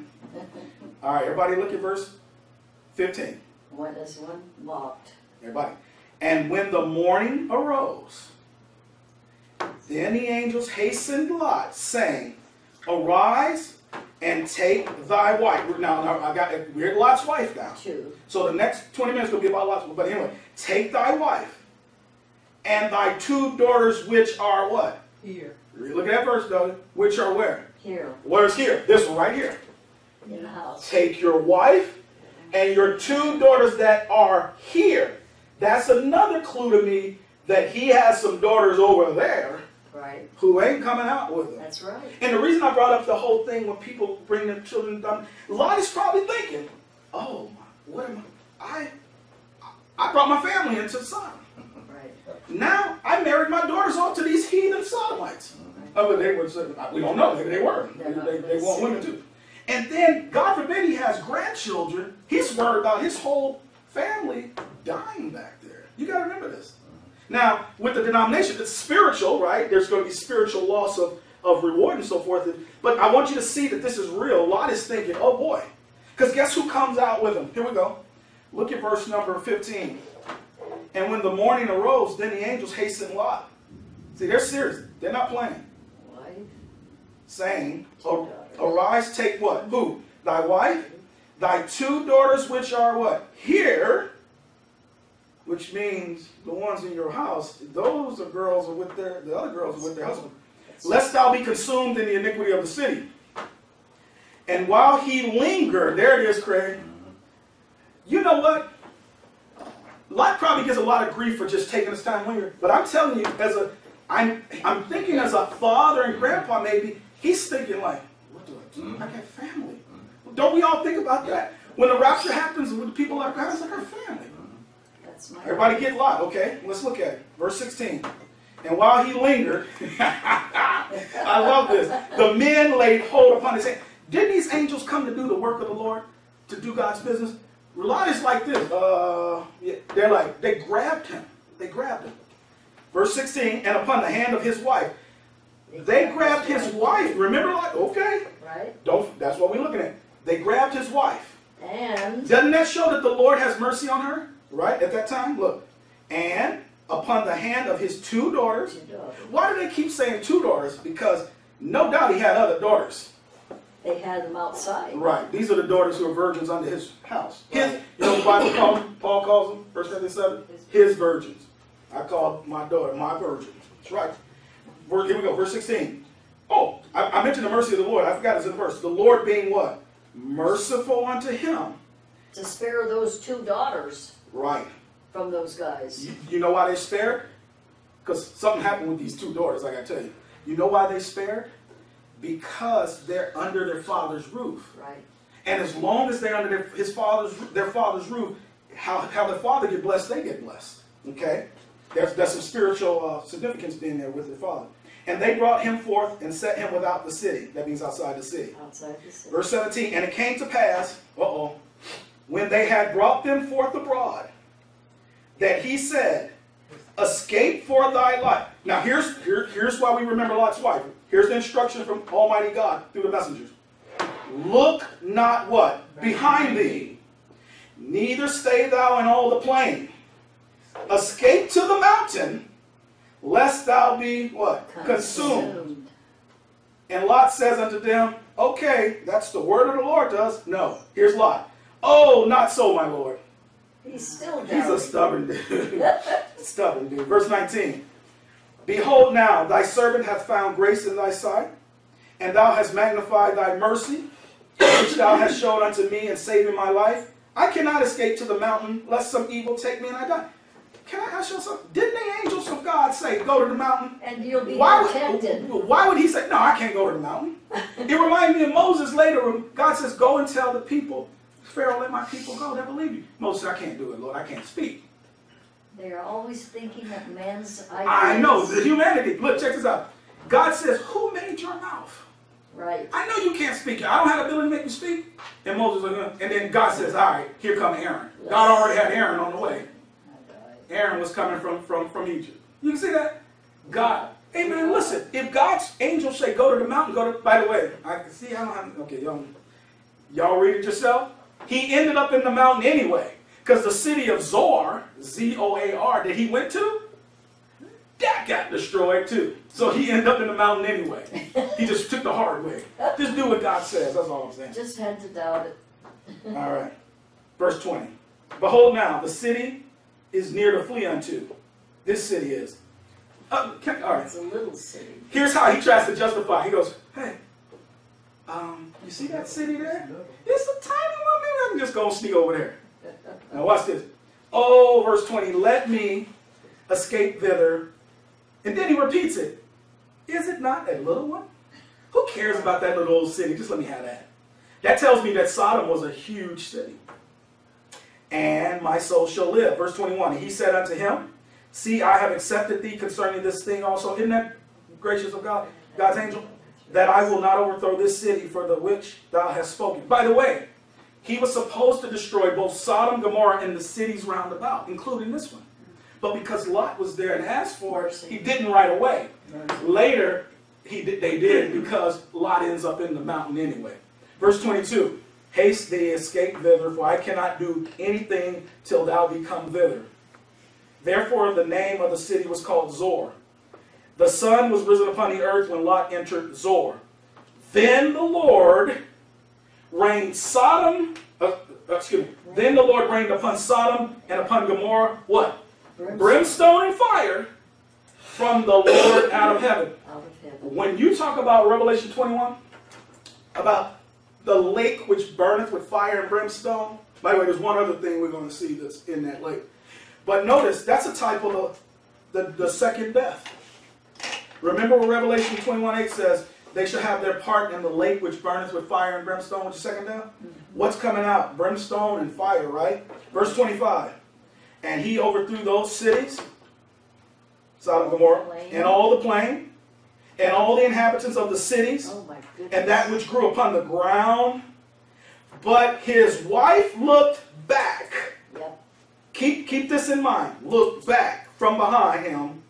All right, everybody, look at verse fifteen. What is one mocked? Everybody. And when the morning arose, then the angels hastened Lot, saying, "Arise and take thy wife." Now, now I got we're at Lot's wife now. True. So the next twenty minutes will be about Lot's wife. But anyway, take thy wife and thy two daughters, which are what? Here. Look at that verse, though. Which are where? Here. Where's here? This one right here. In the house. Take your wife and your two daughters that are here. That's another clue to me that he has some daughters over there, right, who ain't coming out with him. That's right. And the reason I brought up the whole thing when people bring their children down, Lot is probably thinking, oh, what am I? I, I brought my family into Sodom. Right. Now I married my daughters off to these heathen Sodomites. Oh, but they were, we don't know. Maybe they were. They, they, they want women too. And then, God forbid, he has grandchildren. He's worried about his whole family dying back there. You got to remember this. Now, with the denomination, it's spiritual, right? There's going to be spiritual loss of, of reward and so forth. But I want you to see that this is real. Lot is thinking, oh boy. Because guess who comes out with him? Here we go. Look at verse number fifteen. And when the morning arose, then the angels hastened Lot. See, they're serious. They're not playing. Wife. Saying, oh, arise, take what? Who? Thy wife, thy two daughters, which are what? Here, which means the ones in your house, those are girls are with their, the other girls are with their husband. Lest thou be consumed in the iniquity of the city. And while he lingered, there it is, Craig. You know what? Lot probably gets a lot of grief for just taking his time lingering. But I'm telling you, as a, I'm, I'm thinking as a father and grandpa maybe, he's thinking like, what do I do? Mm-hmm. I got family. Well, don't we all think about that? When the rapture happens, when the people are God, it's like our family. That's my Everybody point. Get Lot. Okay, let's look at it. verse sixteen. And while he lingered, I love this. The men laid hold upon his hand. Didn't these angels come to do the work of the Lord, to do God's business? A lot is like this. Uh, they're like, they grabbed him. They grabbed him. verse sixteen, and upon the hand of his wife. They grabbed his wife. Remember, like, okay. Right. Don't, that's what we're looking at. They grabbed his wife. And. Doesn't that show that the Lord has mercy on her? Right, at that time? Look. And upon the hand of his two daughters. Two daughters. Why do they keep saying two daughters? Because no doubt he had other daughters. They had them outside. Right. These are the daughters who are virgins under his house. His, you know what Paul, Paul calls them? First Corinthians seven. His virgins. I call my daughter my virgin. That's right. Here we go. verse sixteen. Oh, I, I mentioned the mercy of the Lord. I forgot it's in the verse. The Lord being what? Merciful unto him. To spare those two daughters. Right. From those guys. You, you know why they spared? Because something happened with these two daughters, like I tell you. You know why they spared? Because they're under their father's roof. Right. And as long as they're under their, his father's, their father's roof, how, how their father get blessed, they get blessed. Okay? There's, there's some spiritual uh, significance being there with their father. And they brought him forth and set him without the city. That means outside the city. Outside the city. verse seventeen, and it came to pass, uh-oh, when they had brought them forth abroad, that he said, escape for thy life. Now here's, here, here's why we remember Lot's wife. Here's the instruction from Almighty God through the messengers. Look not what? Behind thee. Neither stay thou in all the plain. Escape to the mountain, lest thou be what? Consumed. Consumed. And Lot says unto them, okay, that's the word of the Lord to us. No. Here's Lot. Oh, not so, my Lord. He's still doubting. He's a stubborn dude. Stubborn dude. verse nineteen. Behold now, thy servant hath found grace in thy sight, and thou hast magnified thy mercy, which thou hast shown unto me in saving my life. I cannot escape to the mountain, lest some evil take me and I die. Can I ask you something? Didn't the angels of God say, go to the mountain? And you'll be protected. Why, why would he say, no, I can't go to the mountain? It reminds me of Moses later when God says, go and tell the people, Pharaoh, let my people go. They believe you. Moses, I can't do it, Lord. I can't speak. They're always thinking of man's ideas. I know. The humanity. Look, check this out. God says, who made your mouth? Right. I know you can't speak. I don't have the ability to make you speak. And Moses, and then God says, all right, here come Aaron. Yes. God already had Aaron on the way. Aaron was coming from, from, from Egypt. You can see that? God. Hey, man, listen. If God's angels say, go to the mountain, go to, by the way, I can see, I don't have, okay, y'all y'all read it yourself? He ended up in the mountain anyway. Because the city of Zoar, Z O A R, that he went to, that got destroyed too. So he ended up in the mountain anyway. He just took the hard way. Just do what God says. That's all I'm saying. Just had to doubt it. All right. verse twenty. Behold now, the city is near to flee unto. This city is. Uh, can, all right. It's a little city. Here's how he tries to justify. He goes, hey, um, you see that city there? It's a tiny one. Maybe I can just go and sneak over there. Now watch this. Oh, verse twenty, let me escape thither. And then he repeats it. Is it not a little one? Who cares about that little old city? Just let me have that. That tells me that Sodom was a huge city. And my soul shall live. verse twenty-one, and he said unto him, see, I have accepted thee concerning this thing also. Isn't that gracious of God, God's angel? That I will not overthrow this city for the which thou hast spoken. By the way, he was supposed to destroy both Sodom, Gomorrah, and the cities round about, including this one. But because Lot was there and asked for it, he didn't right away. Later, he did, they did, because Lot ends up in the mountain anyway. verse twenty-two, haste thee, escape thither, for I cannot do anything till thou be come thither. Therefore the name of the city was called Zoar. The sun was risen upon the earth when Lot entered Zoar. Then the Lord reigned Sodom, uh, excuse me, then the Lord reigned upon Sodom and upon Gomorrah, what? Brimstone, Brimstone and fire from the Lord out of heaven. Out of heaven. When you talk about Revelation twenty-one, about the lake which burneth with fire and brimstone, by the way, there's one other thing we're going to see that's in that lake. But notice, that's a type of the, the, the second death. Remember what Revelation twenty-one eight says, They shall have their part in the lake which burneth with fire and brimstone. What's your second down? What's coming out? Brimstone and fire, right? Verse twenty-five. And he overthrew those cities, Sodom and Gomorrah, and all the plain, and all the inhabitants of the cities, oh my goodness, and that which grew upon the ground. But his wife looked back. Yep. Keep, keep this in mind. Looked back from behind him,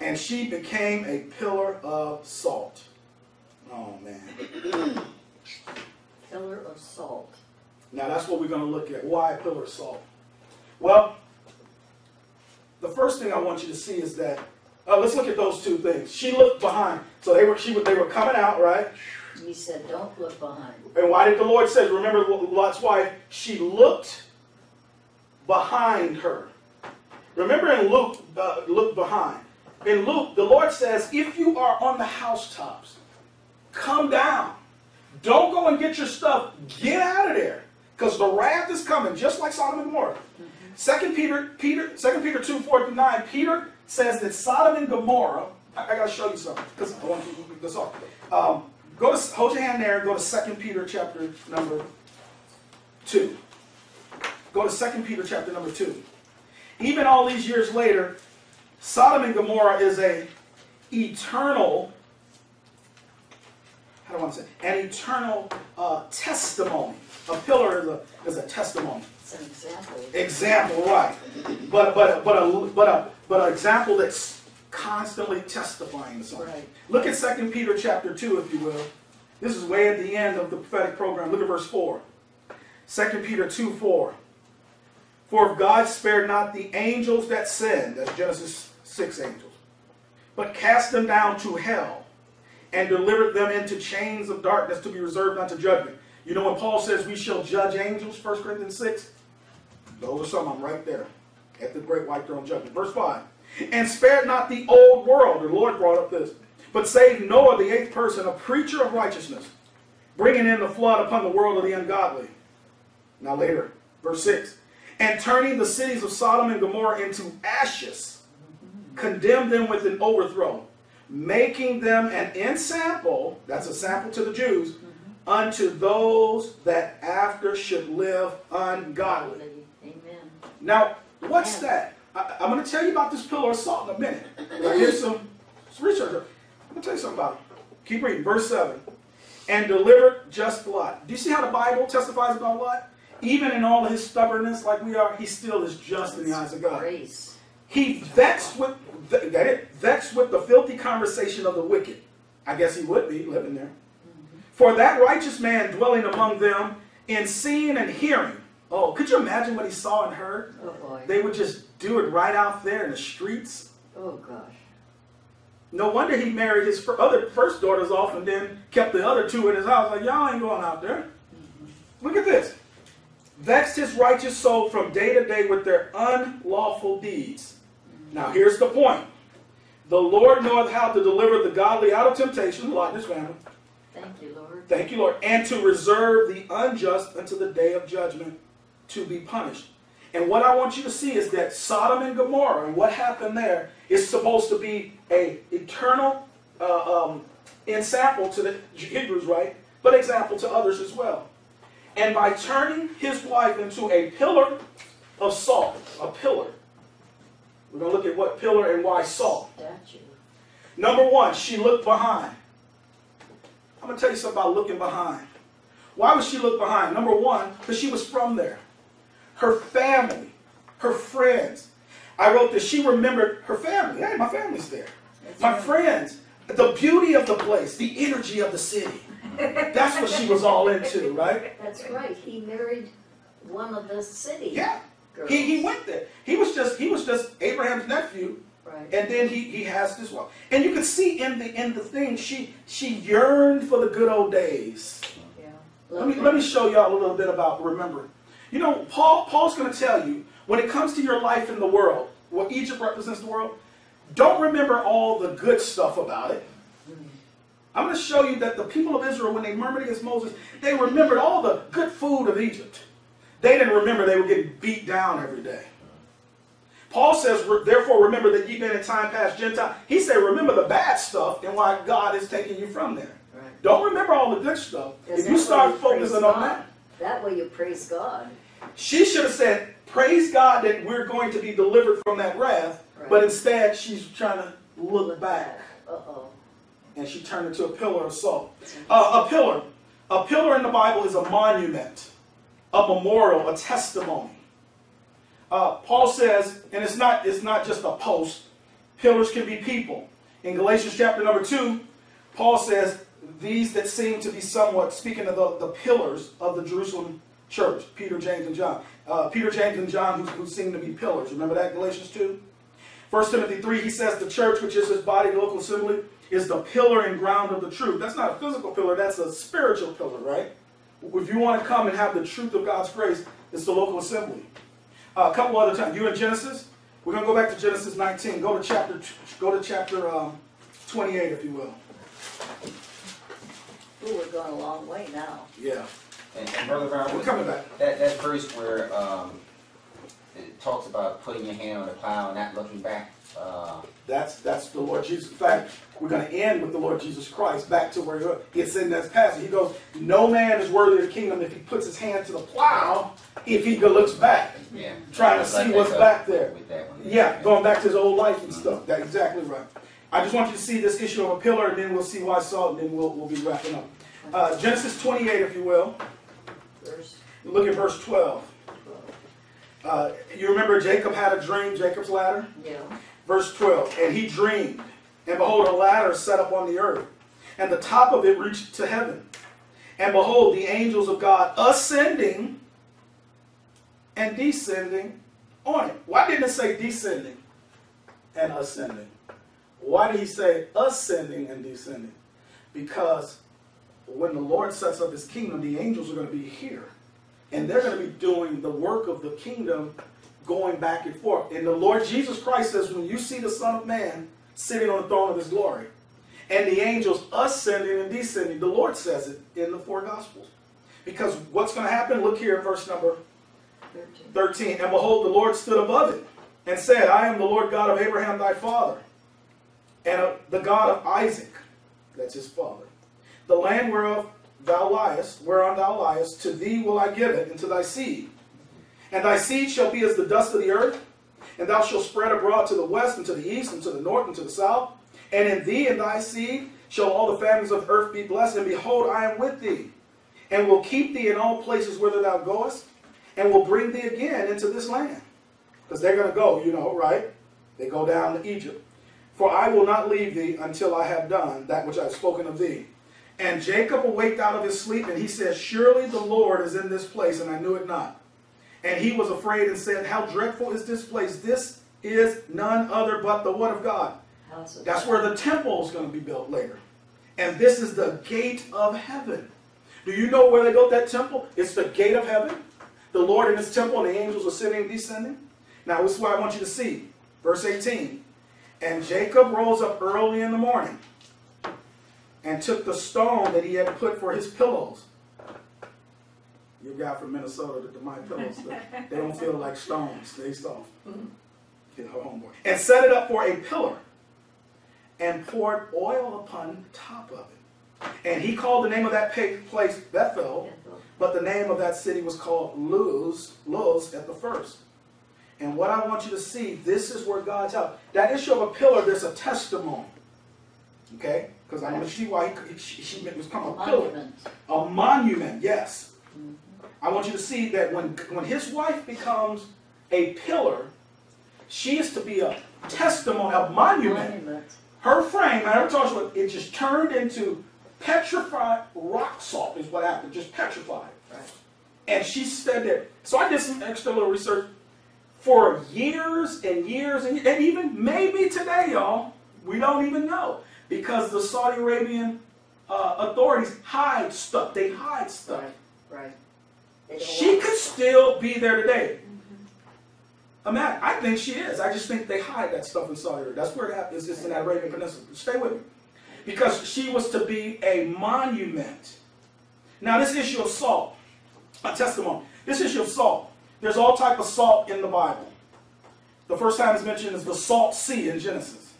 and she became a pillar of salt. Oh, man. Pillar of salt. Now, that's what we're going to look at. Why a pillar of salt? Well, the first thing I want you to see is that, uh, let's look at those two things. She looked behind. So they were, she, they were coming out, right? He said, don't look behind. And why did the Lord say, remember Lot's wife, she looked behind her. Remember in Luke, uh, look behind. In Luke, the Lord says, if you are on the housetops, come down. Don't go and get your stuff. Get out of there. Because the wrath is coming, just like Sodom and Gomorrah. Second Peter, Peter, Second Peter two, four through nine, Peter says that Sodom and Gomorrah, I, I gotta show you something, because I want to read this off. Um, go to, hold your hand there and go to Second Peter chapter number two. Go to Second Peter chapter number two. Even all these years later, Sodom and Gomorrah is a eternal, how do I want to say, an eternal uh, testimony. A pillar is a, is a testimony. It's an example. Example, right. But but but a but a but an example that's constantly testifying to something. Right. Look at Second Peter chapter two, if you will. This is way at the end of the prophetic program. Look at verse four. Second Peter two, four. For if God spared not the angels that sinned, that's Genesis six angels, but cast them down to hell and delivered them into chains of darkness to be reserved unto judgment. You know when Paul says we shall judge angels, First Corinthians six? Those are some of them right there at the great white throne judgment. Verse five. And spared not the old world, the Lord brought up this, but saved Noah, the eighth person, a preacher of righteousness, bringing in the flood upon the world of the ungodly. Now later, verse six. And turning the cities of Sodom and Gomorrah into ashes, condemned them with an overthrow, making them an ensample, that's a sample to the Jews, unto those that after should live ungodly. Amen. Now, what's Amen. that? I, I'm going to tell you about this pillar of salt in a minute. I hear some researcher. I'm going to tell you something about it. Keep reading. Verse seven. And delivered just Lot. Do you see how the Bible testifies about Lot? Even in all his stubbornness, like we are, he still is just in the eyes of God. Grace. He vexed with, got it? Vexed with the filthy conversation of the wicked. I guess he would be living there. Mm-hmm. For that righteous man dwelling among them in seeing and hearing. Oh, could you imagine what he saw and heard? Oh, boy. They would just do it right out there in the streets. Oh, gosh. No wonder he married his other first daughters off and then kept the other two in his house. Like, y'all ain't going out there. Mm-hmm. Look at this. Vexed his righteous soul from day to day with their unlawful deeds. Now here's the point. The Lord knoweth how to deliver the godly out of temptation. Lot and his family. Thank you, Lord. Thank you, Lord. And to reserve the unjust unto the day of judgment to be punished. And what I want you to see is that Sodom and Gomorrah and what happened there is supposed to be an eternal uh, um, example to the Hebrews, right? But example to others as well. And by turning his wife into a pillar of salt, a pillar. We're going to look at what pillar and why salt. Statue. Number one, she looked behind. I'm going to tell you something about looking behind. Why would she look behind? Number one, because she was from there. Her family, her friends. I wrote that she remembered her family. Hey, my family's there. That's my right. friends. The beauty of the place, the energy of the city. That's what she was all into, right? That's right. He married one of the city. Yeah. Girls. He he went there. He was just he was just Abraham's nephew. Right. And then he, he has this one. And you can see in the in the thing she she yearned for the good old days. Yeah. Let me let me show y'all a little bit about remembering. You know, Paul Paul's gonna tell you when it comes to your life in the world, well, Egypt represents the world, don't remember all the good stuff about it. I'm going to show you that the people of Israel, when they murmured against Moses, they remembered all the good food of Egypt. They didn't remember they were getting beat down every day. Paul says, therefore remember that ye been in time past Gentile. He said, remember the bad stuff and why God is taking you from there. Right. Don't remember all the good stuff. If you start focusing on that. That way you praise God. She should have said, praise God that we're going to be delivered from that wrath. Right. But instead, she's trying to look, look back. back. Uh-oh. And she turned into a pillar of salt. Uh, a pillar. A pillar in the Bible is a monument, a memorial, a testimony. Uh, Paul says, and it's not, it's not just a post. Pillars can be people. In Galatians chapter number two, Paul says, these that seem to be somewhat, speaking of the, the pillars of the Jerusalem church, Peter, James, and John. Uh, Peter, James, and John, who, who seem to be pillars. Remember that, Galatians two? First Timothy three, he says, the church, which is his body, the local assembly, is the pillar and ground of the truth. That's not a physical pillar. That's a spiritual pillar, right? If you want to come and have the truth of God's grace, it's the local assembly. Uh, a couple other times. You in Genesis? We're going to go back to Genesis nineteen. Go to chapter, go to chapter um, twenty-eight, if you will. Ooh, we're going a long way now. Yeah. And, and Brother Brown, we're coming back. That, that verse where um, it talks about putting your hand on the plow and not looking back. Uh, that's that's the Lord Jesus. In fact, we're going to end with the Lord Jesus Christ back to where it's in that passage. He goes, no man is worthy of the kingdom if he puts his hand to the plow, if he looks back, yeah. trying to see like what's back there. With that one. Yeah, yeah, going back to his old life and mm-hmm. stuff. That's exactly right. I just want you to see this issue of a pillar, and then we'll see why Saul, and then we'll, we'll be wrapping up. Uh, Genesis twenty-eight, if you will. Look at verse twelve. Uh, you remember Jacob had a dream, Jacob's ladder? Yeah. Verse twelve, and he dreamed, and behold, a ladder set up on the earth, and the top of it reached to heaven. And behold, the angels of God ascending and descending on it. Why didn't it say descending and ascending? Why did he say ascending and descending? Because when the Lord sets up his kingdom, the angels are going to be here, and they're going to be doing the work of the kingdom, going back and forth. And the Lord Jesus Christ says, when you see the Son of Man sitting on the throne of his glory, and the angels ascending and descending, the Lord says it in the four Gospels. Because what's going to happen? Look here in verse number thirteen. And behold, the Lord stood above it and said, I am the Lord God of Abraham thy father, and of the God of Isaac, that's his father. The land whereof thou liest, whereon thou liest, to thee will I give it, and to thy seed. And thy seed shall be as the dust of the earth, and thou shalt spread abroad to the west, and to the east, and to the north, and to the south. And in thee and thy seed shall all the families of earth be blessed. And behold, I am with thee, and will keep thee in all places whither thou goest, and will bring thee again into this land. Because they're going to go, you know, right? They go down to Egypt. For I will not leave thee until I have done that which I have spoken of thee. And Jacob awaked out of his sleep, and he said, surely the Lord is in this place, and I knew it not. And he was afraid and said, how dreadful is this place? This is none other but the what of God? That's where the temple is going to be built later. And this is the gate of heaven. Do you know where they built that temple? It's the gate of heaven. The Lord in his temple, and the angels are sitting and descending. Now this is what I want you to see. Verse eighteen. And Jacob rose up early in the morning and took the stone that he had put for his pillows. You got from Minnesota that my pillows, they don't feel like stones. They soft. Mm-hmm. Get her homeboy. And set it up for a pillar and poured oil upon top of it. And he called the name of that place Bethel, but the name of that city was called Luz, Luz at the first. And what I want you to see, this is where God's out. That issue of a pillar, there's a testimony. Okay? Because I want to see why he, she, she was called a pillar. Monument. A monument, yes. Mm-hmm. I want you to see that when, when his wife becomes a pillar, she is to be a testimony, a monument. monument. Her frame, I never told you, it just turned into petrified rock salt is what happened, just petrified. Right? And she stood there. So I did some extra little research. For years and years, and, and even maybe today, y'all, we don't even know. Because the Saudi Arabian uh, authorities hide stuff. They hide stuff. Right. Right. She could still be there today. Mm-hmm. I think she is. I just think they hide that stuff in Saudi Arabia. That's where it happens. It's in that Arabian Peninsula. Stay with me. Because she was to be a monument. Now this issue of salt, a testimony. This issue of salt. There's all type of salt in the Bible. The first time it's mentioned is the salt sea in Genesis.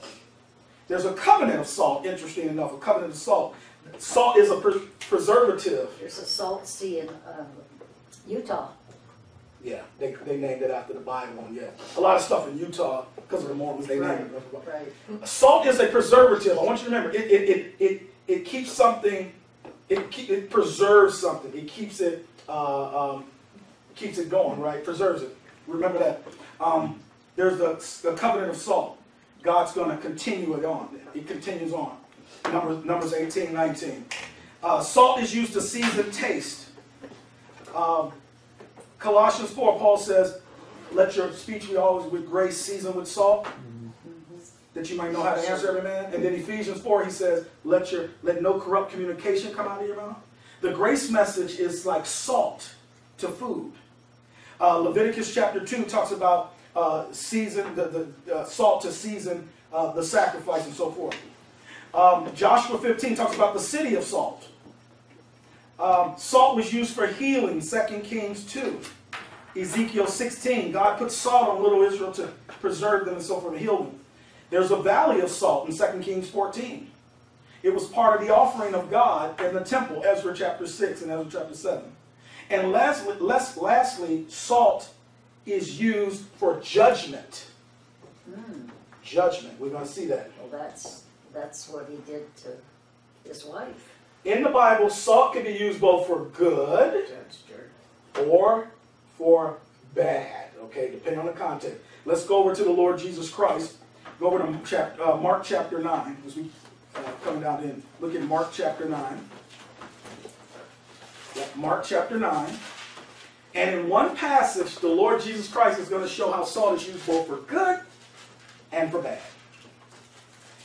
There's a covenant of salt, interesting enough, a covenant of salt. Salt is a pre preservative. There's a salt sea in um, Utah. Yeah, they, they named it after the Bible. Yeah, a lot of stuff in Utah, because of the Mormons, they right, named it. Right. Salt is a preservative. I want you to remember, it, it, it, it, it keeps something, it, keep, it preserves something. It keeps it, uh, um, keeps it going, right? Preserves it. Remember that. Um, there's the, the covenant of salt. God's going to continue it on. It continues on. Numbers, Numbers eighteen, nineteen. Uh, salt is used to season taste. Um, Colossians four, Paul says, let your speech be always with grace, seasoned with salt, that you might know how to answer every man. And then Ephesians four, he says, let, your, let no corrupt communication come out of your mouth. The grace message is like salt to food. Uh, Leviticus chapter two talks about uh, season, the, the uh, salt to season uh, the sacrifice and so forth. Um, Joshua fifteen talks about the city of salt. Um, salt was used for healing, Second Kings two. Ezekiel sixteen, God put salt on little Israel to preserve them and so forth and heal them. There's a valley of salt in Second Kings fourteen. It was part of the offering of God in the temple, Ezra chapter six and Ezra chapter seven. And lastly, last, lastly salt is used for judgment. Mm. Judgment, we're going to see that. Well, that's, that's what he did to his wife. In the Bible, salt can be used both for good or for bad, okay, depending on the context. Let's go over to the Lord Jesus Christ. Go over to chapter, uh, Mark chapter nine, as we uh, come down in. Look at Mark chapter nine. Yeah, Mark chapter nine. And in one passage, the Lord Jesus Christ is going to show how salt is used both for good and for bad.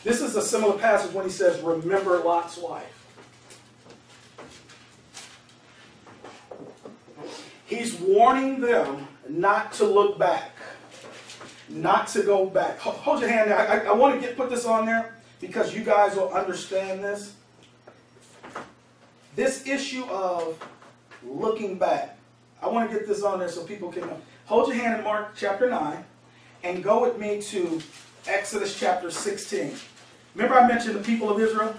This is a similar passage when he says, remember Lot's wife. He's warning them not to look back, not to go back. Hold your hand there. I, I, I want to get put this on there because you guys will understand this. This issue of looking back. I want to get this on there so people can know. Hold your hand in Mark chapter nine and go with me to Exodus chapter sixteen. Remember I mentioned the people of Israel?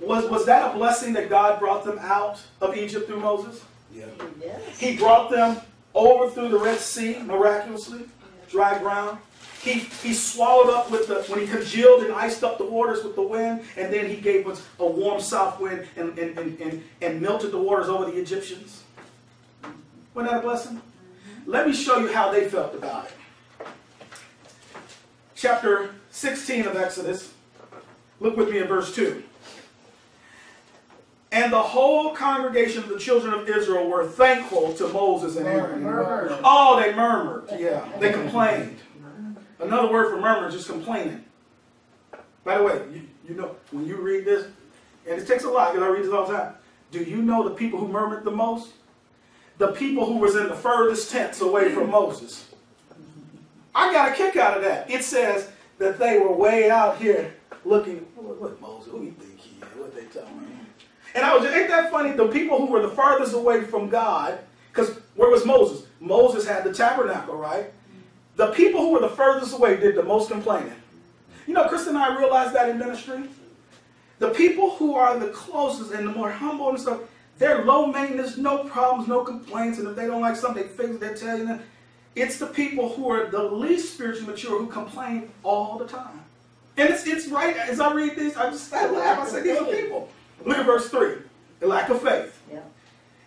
Was, was that a blessing that God brought them out of Egypt through Moses? Yeah. Yes. He brought them over through the Red Sea miraculously, dry ground. He, he swallowed up with the, when he congealed and iced up the waters with the wind, and then he gave us a warm south wind and, and, and, and, and melted the waters over the Egyptians. Wasn't that a blessing? Let me show you how they felt about it. Chapter sixteen of Exodus, look with me in verse two. And the whole congregation of the children of Israel were thankful to Moses and Aaron. Murmured. Oh, they murmured. Yeah, they complained. Another word for murmur is just complaining. By the way, you, you know, when you read this, and it takes a lot because I read this all the time. Do you know the people who murmured the most? The people who was in the furthest tents away from Moses. I got a kick out of that. It says that they were way out here looking, what, what Moses, who you think he is? What they talking about? And I was just, ain't that funny? The people who were the farthest away from God, because where was Moses? Moses had the tabernacle, right? The people who were the furthest away did the most complaining. You know, Krista and I realized that in ministry. The people who are the closest and the more humble and stuff, they're low maintenance, no problems, no complaints. And if they don't like something, they fix it, they're telling them. It's the people who are the least spiritually mature who complain all the time. And it's, it's right, as I read this, I just I laugh. I say, these are people. Look at verse three, the lack of faith. Yeah.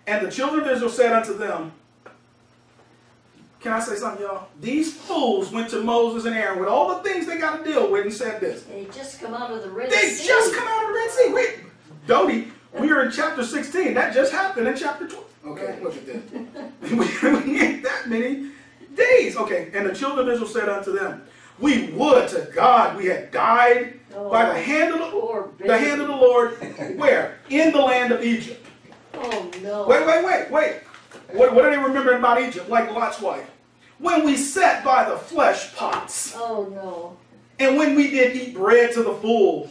And the children of Israel said unto them, can I say something, y'all? These fools went to Moses and Aaron with all the things they got to deal with and said this. They just come out of the Red Sea. They just come out of the Red Sea. Wait, Dodie, we are in chapter sixteen. That just happened in chapter twenty. Okay, look at that. We need that many days. Okay, and the children of Israel said unto them, we would to God we had died oh, by the hand of the, the hand of the Lord. Where? In the land of Egypt. Oh no. Wait, wait, wait, wait. What, what are they remembering about Egypt? Like Lot's wife. When we sat by the flesh pots. Oh no. And when we did eat bread to the full.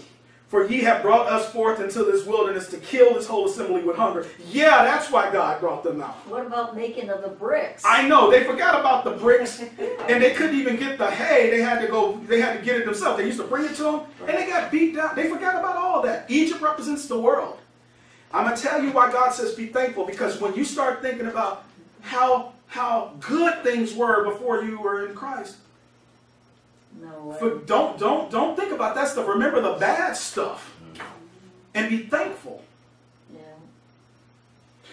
For ye have brought us forth into this wilderness to kill this whole assembly with hunger. Yeah, that's why God brought them out. What about making of the bricks? I know, they forgot about the bricks, and they couldn't even get the hay. They had to go, they had to get it themselves. They used to bring it to them, and they got beat down. They forgot about all that. Egypt represents the world. I'm going to tell you why God says be thankful, because when you start thinking about how, how good things were before you were in Christ, no way. For, don't don't don't think about that stuff. Remember the bad stuff, and be thankful.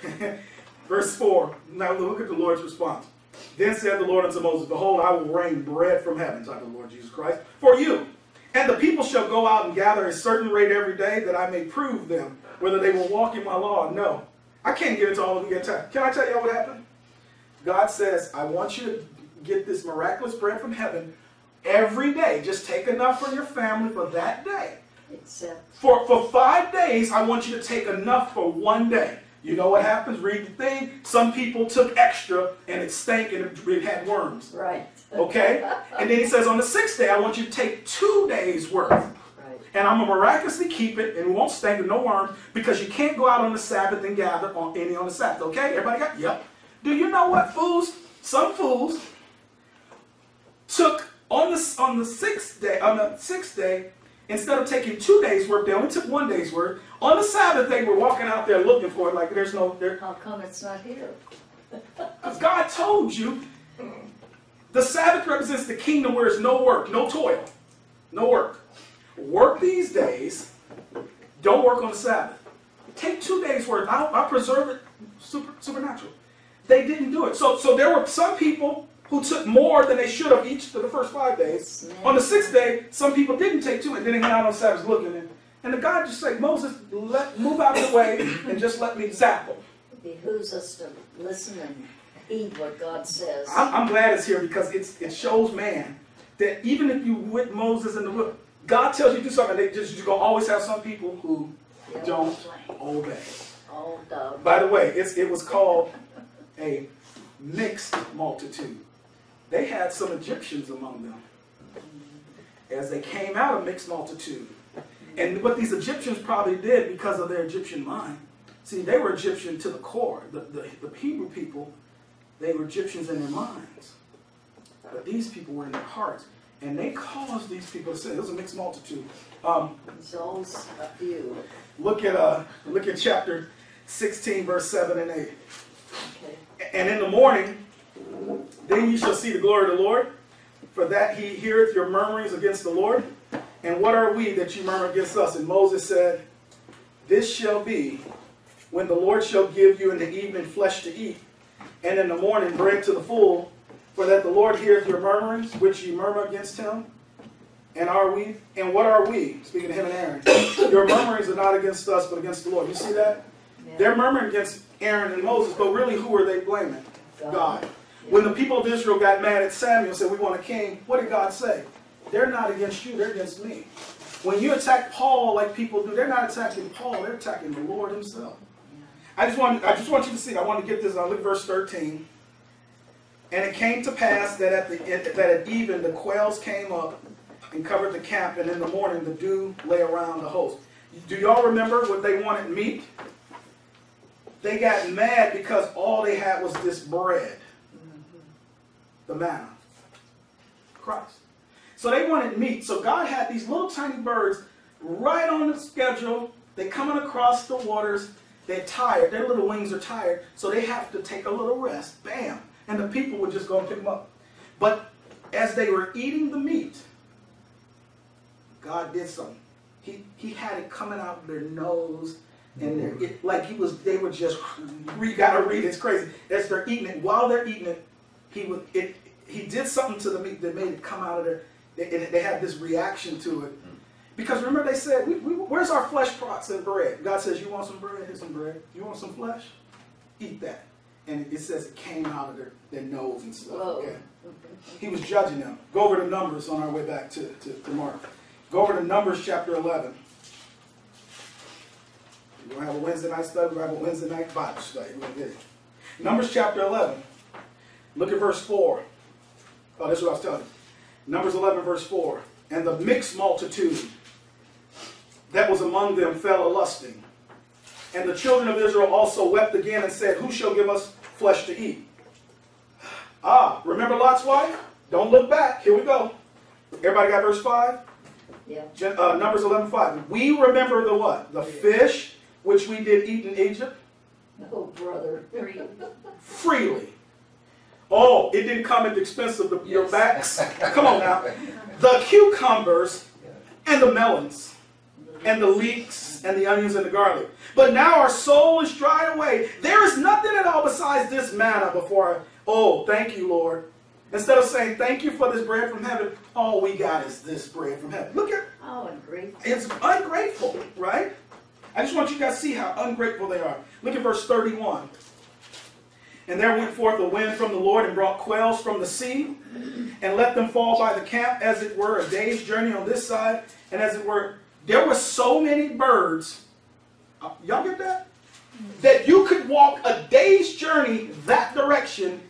Yeah. Verse four. Now look at the Lord's response. Then said the Lord unto Moses, Behold, I will rain bread from heaven, talking to the Lord Jesus Christ, for you, and the people shall go out and gather a certain rate every day, that I may prove them whether they will walk in my law or no. I can't get into all of them yet. Can I tell you what happened? God says, I want you to get this miraculous bread from heaven. Every day, just take enough for your family for that day. Except for for five days, I want you to take enough for one day. You know what happens? Read the thing. Some people took extra, and it stank, and it had worms. Right. Okay? And then he says, on the sixth day, I want you to take two days' worth. Right. And I'm going to miraculously keep it, and it won't stank and no worms, because you can't go out on the Sabbath and gather on any on the Sabbath. Okay? Everybody got it? Yep. Do you know what fools? Some fools took... On the, on the sixth day, on the sixth day, instead of taking two days' worth, they only took one day's worth. On the Sabbath, they were walking out there looking for it, like there's no... There. How come it's not here? Because God told you, the Sabbath represents the kingdom where there's no work, no toil, no work. Work these days, don't work on the Sabbath. Take two days' worth, I'll, I'll preserve it super, supernatural. They didn't do it. So, so there were some people who took more than they should have each for the first five days. Man. On the sixth day, some people didn't take two, and then they went out on Sabbath looking at it. And the God just said, Moses, let, move out of the way and just let me zap them. It behooves us to listen and heed what God says. I'm, I'm glad it's here, because it's, it shows man that even if you with Moses in the wilderness, God tells you to do something, they just, you're going to always have some people who don't, don't obey. Oh, dog. By the way, it's, it was called a mixed multitude. They had some Egyptians among them as they came out, a mixed multitude. And what these Egyptians probably did because of their Egyptian mind, see, they were Egyptian to the core. The, the, the Hebrew people, they were Egyptians in their minds. But these people were in their hearts. And they caused these people to sin. It was a mixed multitude. Um, Those of you. Look at, uh, look at chapter sixteen, verse seven and eight. Okay. And in the morning, then you shall see the glory of the Lord, for that he heareth your murmurings against the Lord. And what are we that you murmur against us? And Moses said, This shall be when the Lord shall give you in the evening flesh to eat, and in the morning bread to the full, for that the Lord heareth your murmurings, which ye murmur against him. And are we? And what are we? Speaking to him and Aaron. Your murmurings are not against us, but against the Lord. You see that? Yeah. They're murmuring against Aaron and Moses, but really who are they blaming? God. When the people of Israel got mad at Samuel and said, we want a king, what did God say? They're not against you, they're against me. When you attack Paul like people do, they're not attacking Paul, they're attacking the Lord himself. I just want, I just want you to see, I want to get this, I look at verse thirteen. And it came to pass that at, the, at, that at even the quails came up and covered the camp, and in the morning the dew lay around the host. Do y'all remember what they wanted meat? They got mad because all they had was this bread. The manna, Christ. So they wanted meat. So God had these little tiny birds right on the schedule. They're coming across the waters. They're tired. Their little wings are tired. So they have to take a little rest. Bam. And the people would just go and pick them up. But as they were eating the meat, God did something. He, he had it coming out of their nose. And their, it, like he was, they were just, we got to read, it's crazy. As they're eating it, while they're eating it, He, would, it, he did something to the meat that made it come out of there. They, they had this reaction to it. Because remember they said, we, we, where's our flesh pots and bread? God says, you want some bread? Here's some bread. You want some flesh? Eat that. And it, it says it came out of their, their nose and stuff. Okay. He was judging them. Go over to Numbers on our way back to, to, to Mark. Go over to Numbers chapter eleven. We're going to have a Wednesday night study. We're going to have a Wednesday night Bible study. We're going to get it. Numbers chapter eleven. Look at verse four. Oh, that's what I was telling you. Numbers eleven, verse four. And the mixed multitude that was among them fell a lusting. And the children of Israel also wept again and said, who shall give us flesh to eat? Ah, remember Lot's wife? Don't look back. Here we go. Everybody got verse five? Yeah. Gen uh, Numbers eleven five. We remember the what? The fish which we did eat in Egypt. Oh, brother. Freely. Freely. Oh, it didn't come at the expense of the, yes. your backs. Come on now. The cucumbers and the melons and the leeks and the onions and the garlic. But now our soul is dried away. There is nothing at all besides this manna before us. Oh, thank you, Lord. Instead of saying, thank you for this bread from heaven, all we got is this bread from heaven. Look at oh, ungrateful. It's ungrateful, right? I just want you guys to see how ungrateful they are. Look at verse thirty-one. And there went forth a wind from the Lord and brought quails from the sea and let them fall by the camp, as it were, a day's journey on this side. And as it were, there were so many birds. Y'all get that? That you could walk a day's journey that direction,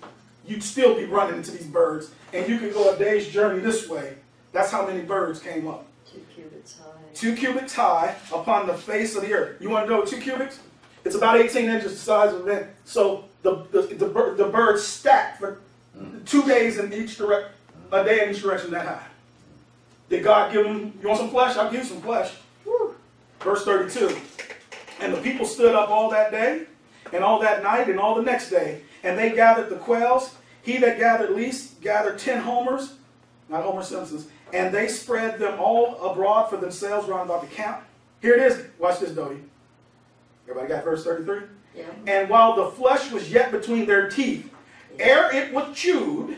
you'd still be running into these birds. And you could go a day's journey this way. That's how many birds came up. Two cubits high. Two cubits high upon the face of the earth. You want to know two cubits? It's about eighteen inches the size of it. So the, the, the, bird, the birds stacked for two days in each direction, a day in each direction that high. Did God give them, you want some flesh? I'll give you some flesh. Woo. Verse thirty-two. And the people stood up all that day, and all that night, and all the next day. And they gathered the quails. He that gathered least gathered ten homers, not Homer Simpsons. And they spread them all abroad for themselves round about the camp. Here it is. Watch this, Dodie. Everybody got verse thirty-three? Yeah. And while the flesh was yet between their teeth, ere it was chewed,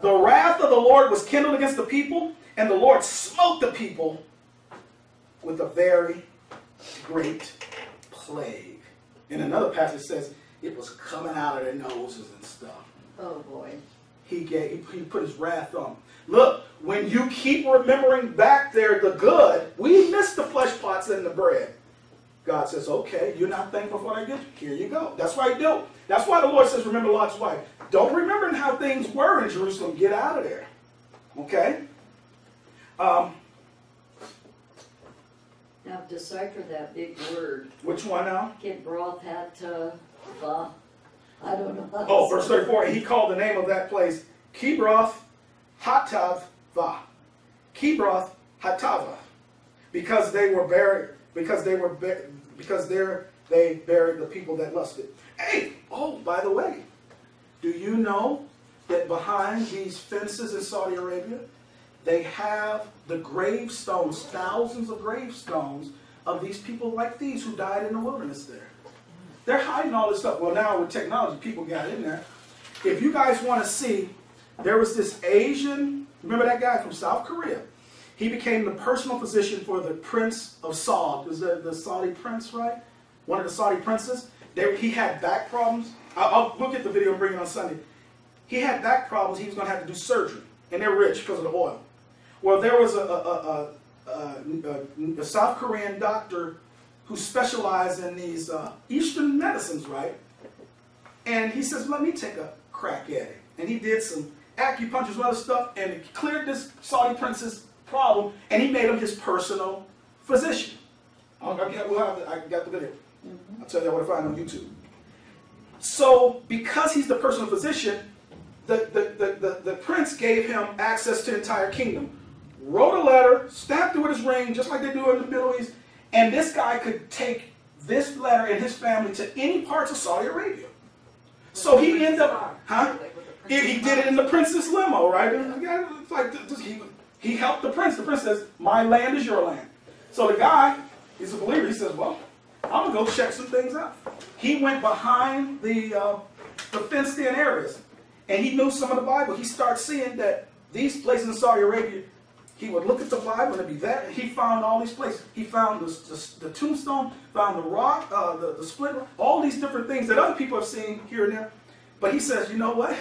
the wrath of the Lord was kindled against the people, and the Lord smote the people with a very great plague. In another passage says it was coming out of their noses and stuff. Oh boy. He gave, he put his wrath on them. Look, when you keep remembering back there the good, we miss the flesh pots and the bread. God says, okay, you're not thankful for what I give you. Here you go. That's why he do. That's why the Lord says, remember Lot's wife. Don't remember how things were in Jerusalem. Get out of there. Okay? Um, Now decipher that big word. Which one now? Kibroth Hatava. I don't know. Oh, verse thirty-four. He called the name of that place Kibroth Hatava. Kibroth Hatava, because they were buried. Because they were because there they buried the people that lusted. Hey, oh, by the way, do you know that behind these fences in Saudi Arabia? They have the gravestones, thousands of gravestones of these people like these who died in the wilderness there. They're hiding all this stuff. Well, now with technology, people got in there. If you guys want to see, there was this Asian, remember that guy from South Korea? He became the personal physician for the Prince of Saud. It was the, the Saudi prince, right? One of the Saudi princes. They, he had back problems. I'll, I'll look at the video and bring it on Sunday. He had back problems. He was going to have to do surgery. And they're rich because of the oil. Well, there was a, a, a, a, a, a South Korean doctor who specialized in these uh, Eastern medicines, right? And he says, let me take a crack at it. And he did some acupuncture and other stuff, and it cleared this Saudi prince's problem, and he made him his personal physician. I got, we'll have the, I got the video. Mm-hmm. I'll tell you what I find on YouTube. So, because he's the personal physician, The, the, the, the, the prince gave him access to the entire kingdom, wrote a letter, stamped it with his ring, just like they do in the Middle East, and this guy could take this letter and his family to any parts of Saudi Arabia. So he ended up, huh? He did it in the prince's limo, right? It's like, he helped the prince. The prince says, my land is your land. So the guy, he's a believer, he says, well, I'm going to go check some things out. He went behind the, uh, the fenced-in areas. And he knew some of the Bible. He starts seeing that these places in Saudi Arabia, he would look at the Bible and it'd be that. He found all these places. He found the, the, the tombstone, found the rock, uh, the, the split rock, all these different things that other people have seen here and there. But he says, you know what?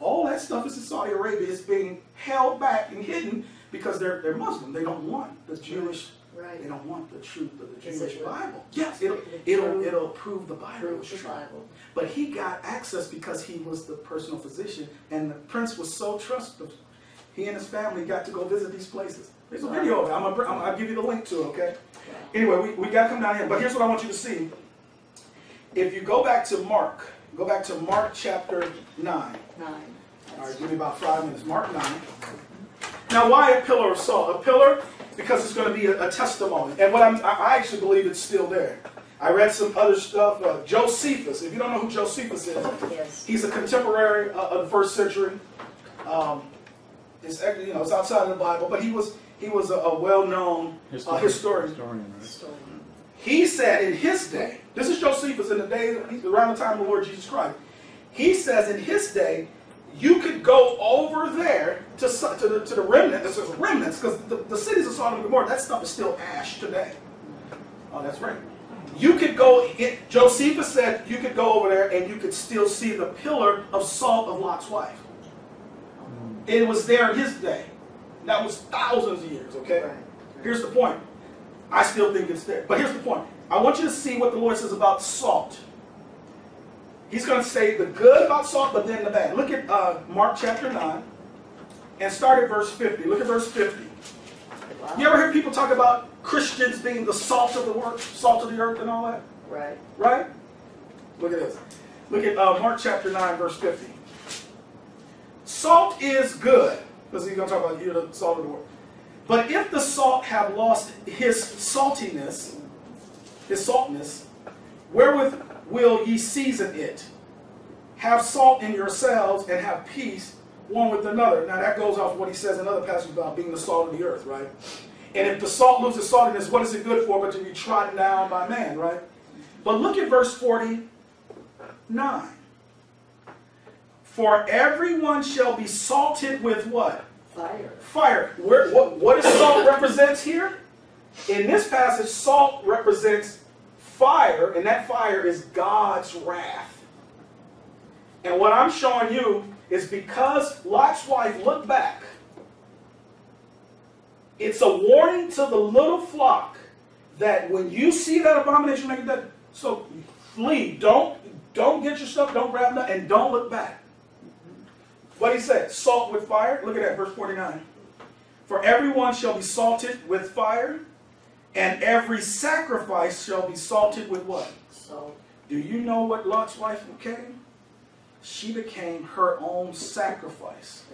All that stuff is in Saudi Arabia. It's being held back and hidden because they're, they're Muslim. They don't want the Jewish, right. They don't want the truth of the Jewish Bible. Right? Yes, it'll, it'll, it'll prove the Bible is true. But he got access because he was the personal physician, and the prince was so trustful. he and his family got to go visit these places. There's a video of it. I'm gonna, I'm gonna, I'll give you the link to it, okay? Anyway, we, we got to come down here. But here's what I want you to see. If you go back to Mark, go back to Mark chapter nine. nine. All right, give me about five minutes. Mark nine. Now, why a pillar of salt? A pillar, because it's going to be a, a testimony. And what I'm, I actually believe it's still there. I read some other stuff. Uh, Josephus, if you don't know who Josephus is, yes. He's a contemporary uh, of the first century. Um, it's, you know, it's outside of the Bible, but he was he was a, a well-known uh, historian. historian right? Historian. He said in his day, this is Josephus in the day, around the time of the Lord Jesus Christ, he says in his day, you could go over there to, to, the, to the remnant, this is remnants, because the, the cities of Sodom and Gomorrah, that stuff is still ash today. Oh, that's right. You could go, it, Josephus said you could go over there and you could still see the pillar of salt of Lot's wife. It was there in his day. That was thousands of years, okay? Right. Here's the point. I still think it's there. But here's the point. I want you to see what the Lord says about salt. He's going to say the good about salt, but then the bad. Look at uh, Mark chapter nine and start at verse fifty. Look at verse fifty. Wow. You ever hear people talk about Christians being the salt of the world, salt of the earth and all that? Right. Right? Look at this. Look at uh, Mark chapter nine, verse fifty. Salt is good. Because he's going to talk about you're the salt of the world. But if the salt have lost his saltiness, his saltness, wherewith will ye season it? Have salt in yourselves and have peace one with another. Now that goes off what he says in other passages about being the salt of the earth, right? And if the salt loses saltiness, what is it good for but to be trodden down by man, right? But look at verse forty-nine. For everyone shall be salted with what? Fire. Fire. Where, what, what does salt represent here? In this passage, salt represents fire, and that fire is God's wrath. And what I'm showing you is because Lot's wife looked back, it's a warning to the little flock that when you see that abomination, make that so flee. Don't, don't get your stuff, don't grab nothing, and don't look back. What he said, salt with fire. Look at that, verse forty-nine. For everyone shall be salted with fire, and every sacrifice shall be salted with what? Salt. Do you know what Lot's wife became? She became her own sacrifice.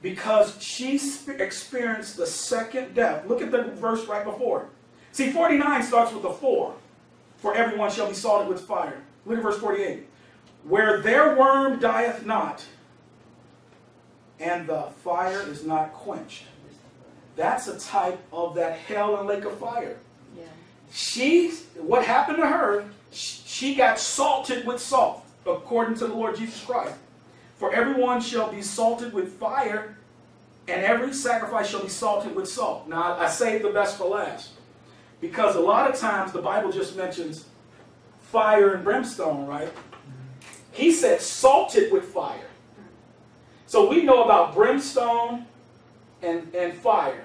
Because she experienced the second death. Look at the verse right before. See, forty-nine starts with a four. For everyone shall be salted with fire. Look at verse forty-eight. Where their worm dieth not, and the fire is not quenched. That's a type of that hell and lake of fire. Yeah. She, what happened to her, she got salted with salt, according to the Lord Jesus Christ. For everyone shall be salted with fire, and every sacrifice shall be salted with salt. Now, I saved the best for last, because a lot of times the Bible just mentions fire and brimstone, right? He said salted with fire. So we know about brimstone and, and fire.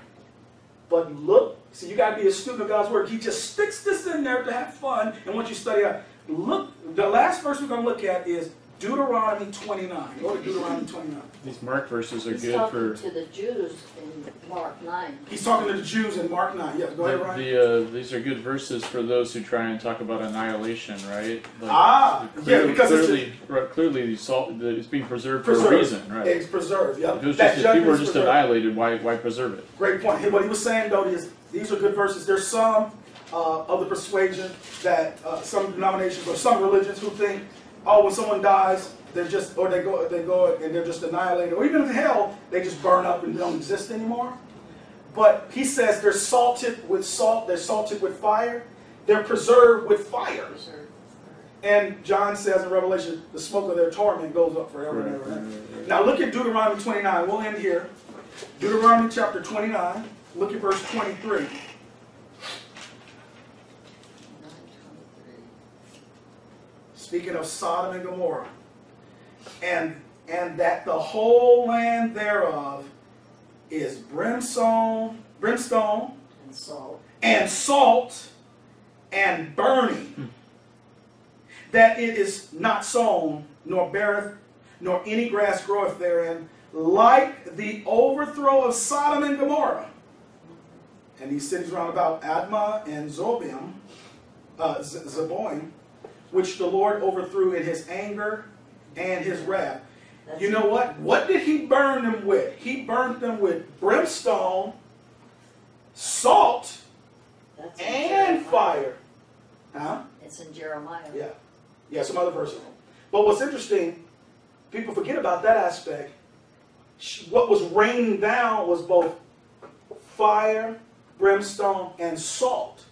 But look, see, you got to be a student of God's Word. He just sticks this in there to have fun. And once you study out, look, the last verse we're going to look at is Deuteronomy twenty-nine. Go to Deuteronomy twenty-nine. These Mark verses are He's good for... He's talking to the Jews in Mark nine. He's talking to the Jews in Mark nine. Yeah, go ahead, Ryan. The, uh, these are good verses for those who try and talk about annihilation, right? Like, ah, clearly, yeah, because clearly, it's... Just, clearly, the salt, the, it's being preserved, preserved for a reason, right? It's preserved, yeah. If, it was just, if people were just preserved. annihilated, why, why preserve it? Great point. What he was saying, though, is these are good verses. There's some uh, of the persuasion that uh, some denominations or some religions who think, oh, when someone dies, they're just, or they go, they go, and they're just annihilated. Or even in hell, they just burn up and don't exist anymore. But he says they're salted with salt, they're salted with fire, they're preserved with fire. And John says in Revelation, the smoke of their torment goes up forever and ever. And ever. Now look at Deuteronomy twenty-nine. We'll end here. Deuteronomy chapter twenty-nine. Look at verse twenty-three. Speaking of Sodom and Gomorrah, and, and that the whole land thereof is brimstone, brimstone and salt, and, salt, and burning, hmm. that it is not sown, nor beareth, nor any grass groweth therein, like the overthrow of Sodom and Gomorrah, and these cities round about, Admah and Zeboim, uh, Zeboim, which the Lord overthrew in his anger and his wrath. That's you know what? What did he burn them with? He burned them with brimstone, salt, that's and fire. Huh? It's in Jeremiah. Yeah. Yeah, some other verses. But what's interesting, people forget about that aspect. What was raining down was both fire, brimstone, and salt.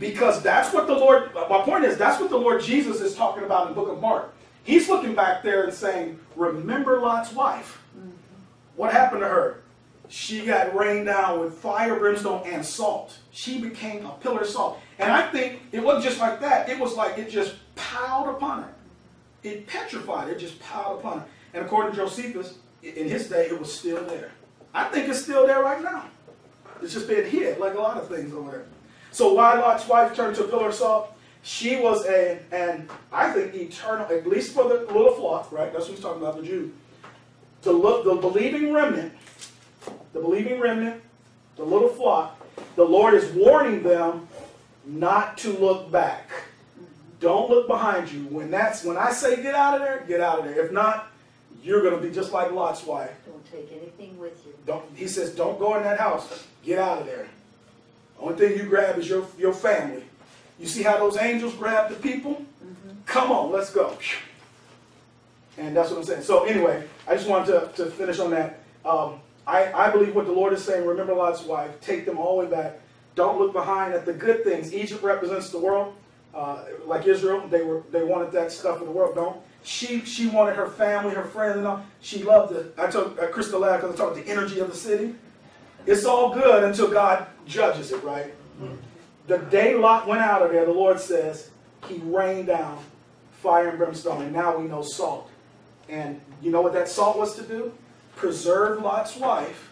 Because that's what the Lord, my point is, that's what the Lord Jesus is talking about in the book of Mark. He's looking back there and saying, remember Lot's wife. Mm-hmm. What happened to her? She got rained down with fire, brimstone, and salt. She became a pillar of salt. And I think it wasn't just like that. It was like it just piled upon her. It petrified. It just piled upon her. And according to Josephus, in his day, it was still there. I think it's still there right now. It's just been hid, like a lot of things over there. So why Lot's wife turned to a pillar of salt? She was a, and I think eternal, at least for the little flock, right? That's what he's talking about, the Jew. To look, the believing remnant, the believing remnant, the little flock, the Lord is warning them not to look back. Don't look behind you. When that's when I say get out of there, get out of there. If not, you're going to be just like Lot's wife. Don't take anything with you. Don't, he says, don't go in that house. Get out of there. Only thing you grab is your, your family. You see how those angels grab the people? Mm-hmm. Come on, let's go. And that's what I'm saying. So anyway, I just wanted to, to finish on that. Um, I, I believe what the Lord is saying, remember Lot's wife, take them all the way back. Don't look behind at the good things. Egypt represents the world. Uh, like Israel, they were they wanted that stuff in the world. Don't. She she wanted her family, her friends, and all. She loved it. I took uh, Krista laughed because I talked about the energy of the city. It's all good until God judges it, right? Mm-hmm. The day Lot went out of there, the Lord says, he rained down fire and brimstone, and now we know salt. And you know what that salt was to do? Preserve Lot's wife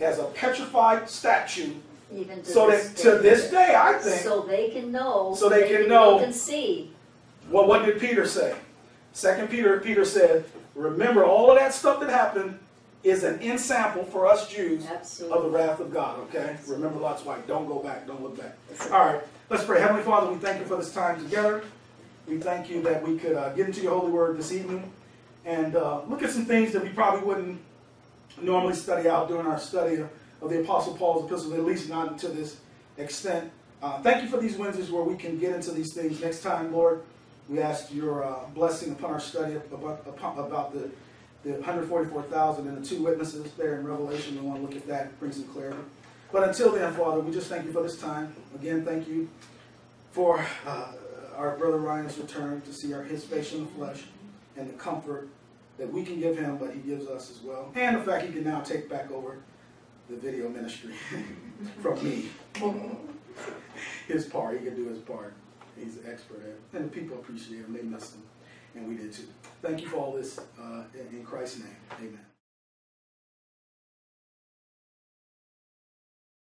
as a petrified statue. Even to so this that day. to this day, I think. So they can know. So they, they can, can know. And see. Well, what did Peter say? Second Peter, Peter said, remember all of that stuff that happened is an ensample for us Jews Absolutely. of the wrath of God, okay? Absolutely. Remember Lot's wife. Don't go back. Don't look back. All right. Let's pray. Heavenly Father, we thank you for this time together. We thank you that we could uh, get into your holy word this evening and uh, look at some things that we probably wouldn't normally study out during our study of, of the Apostle Paul's epistles, at least not to this extent. Uh, thank you for these Wednesdays where we can get into these things. Next time, Lord, we ask your uh, blessing upon our study about, upon, about the the one hundred forty-four thousand and the two witnesses there in Revelation. We want to look at that and bring some clarity. But until then, Father, we just thank you for this time. Again, thank you for uh, our brother Ryan's return to see our, his face in the flesh and the comfort that we can give him, but he gives us as well. And the fact he can now take back over the video ministry from me. His part, he can do his part. He's an expert at it. And the people appreciate him. They miss him. And we did too. Thank you for all this uh, in Christ's name. Amen.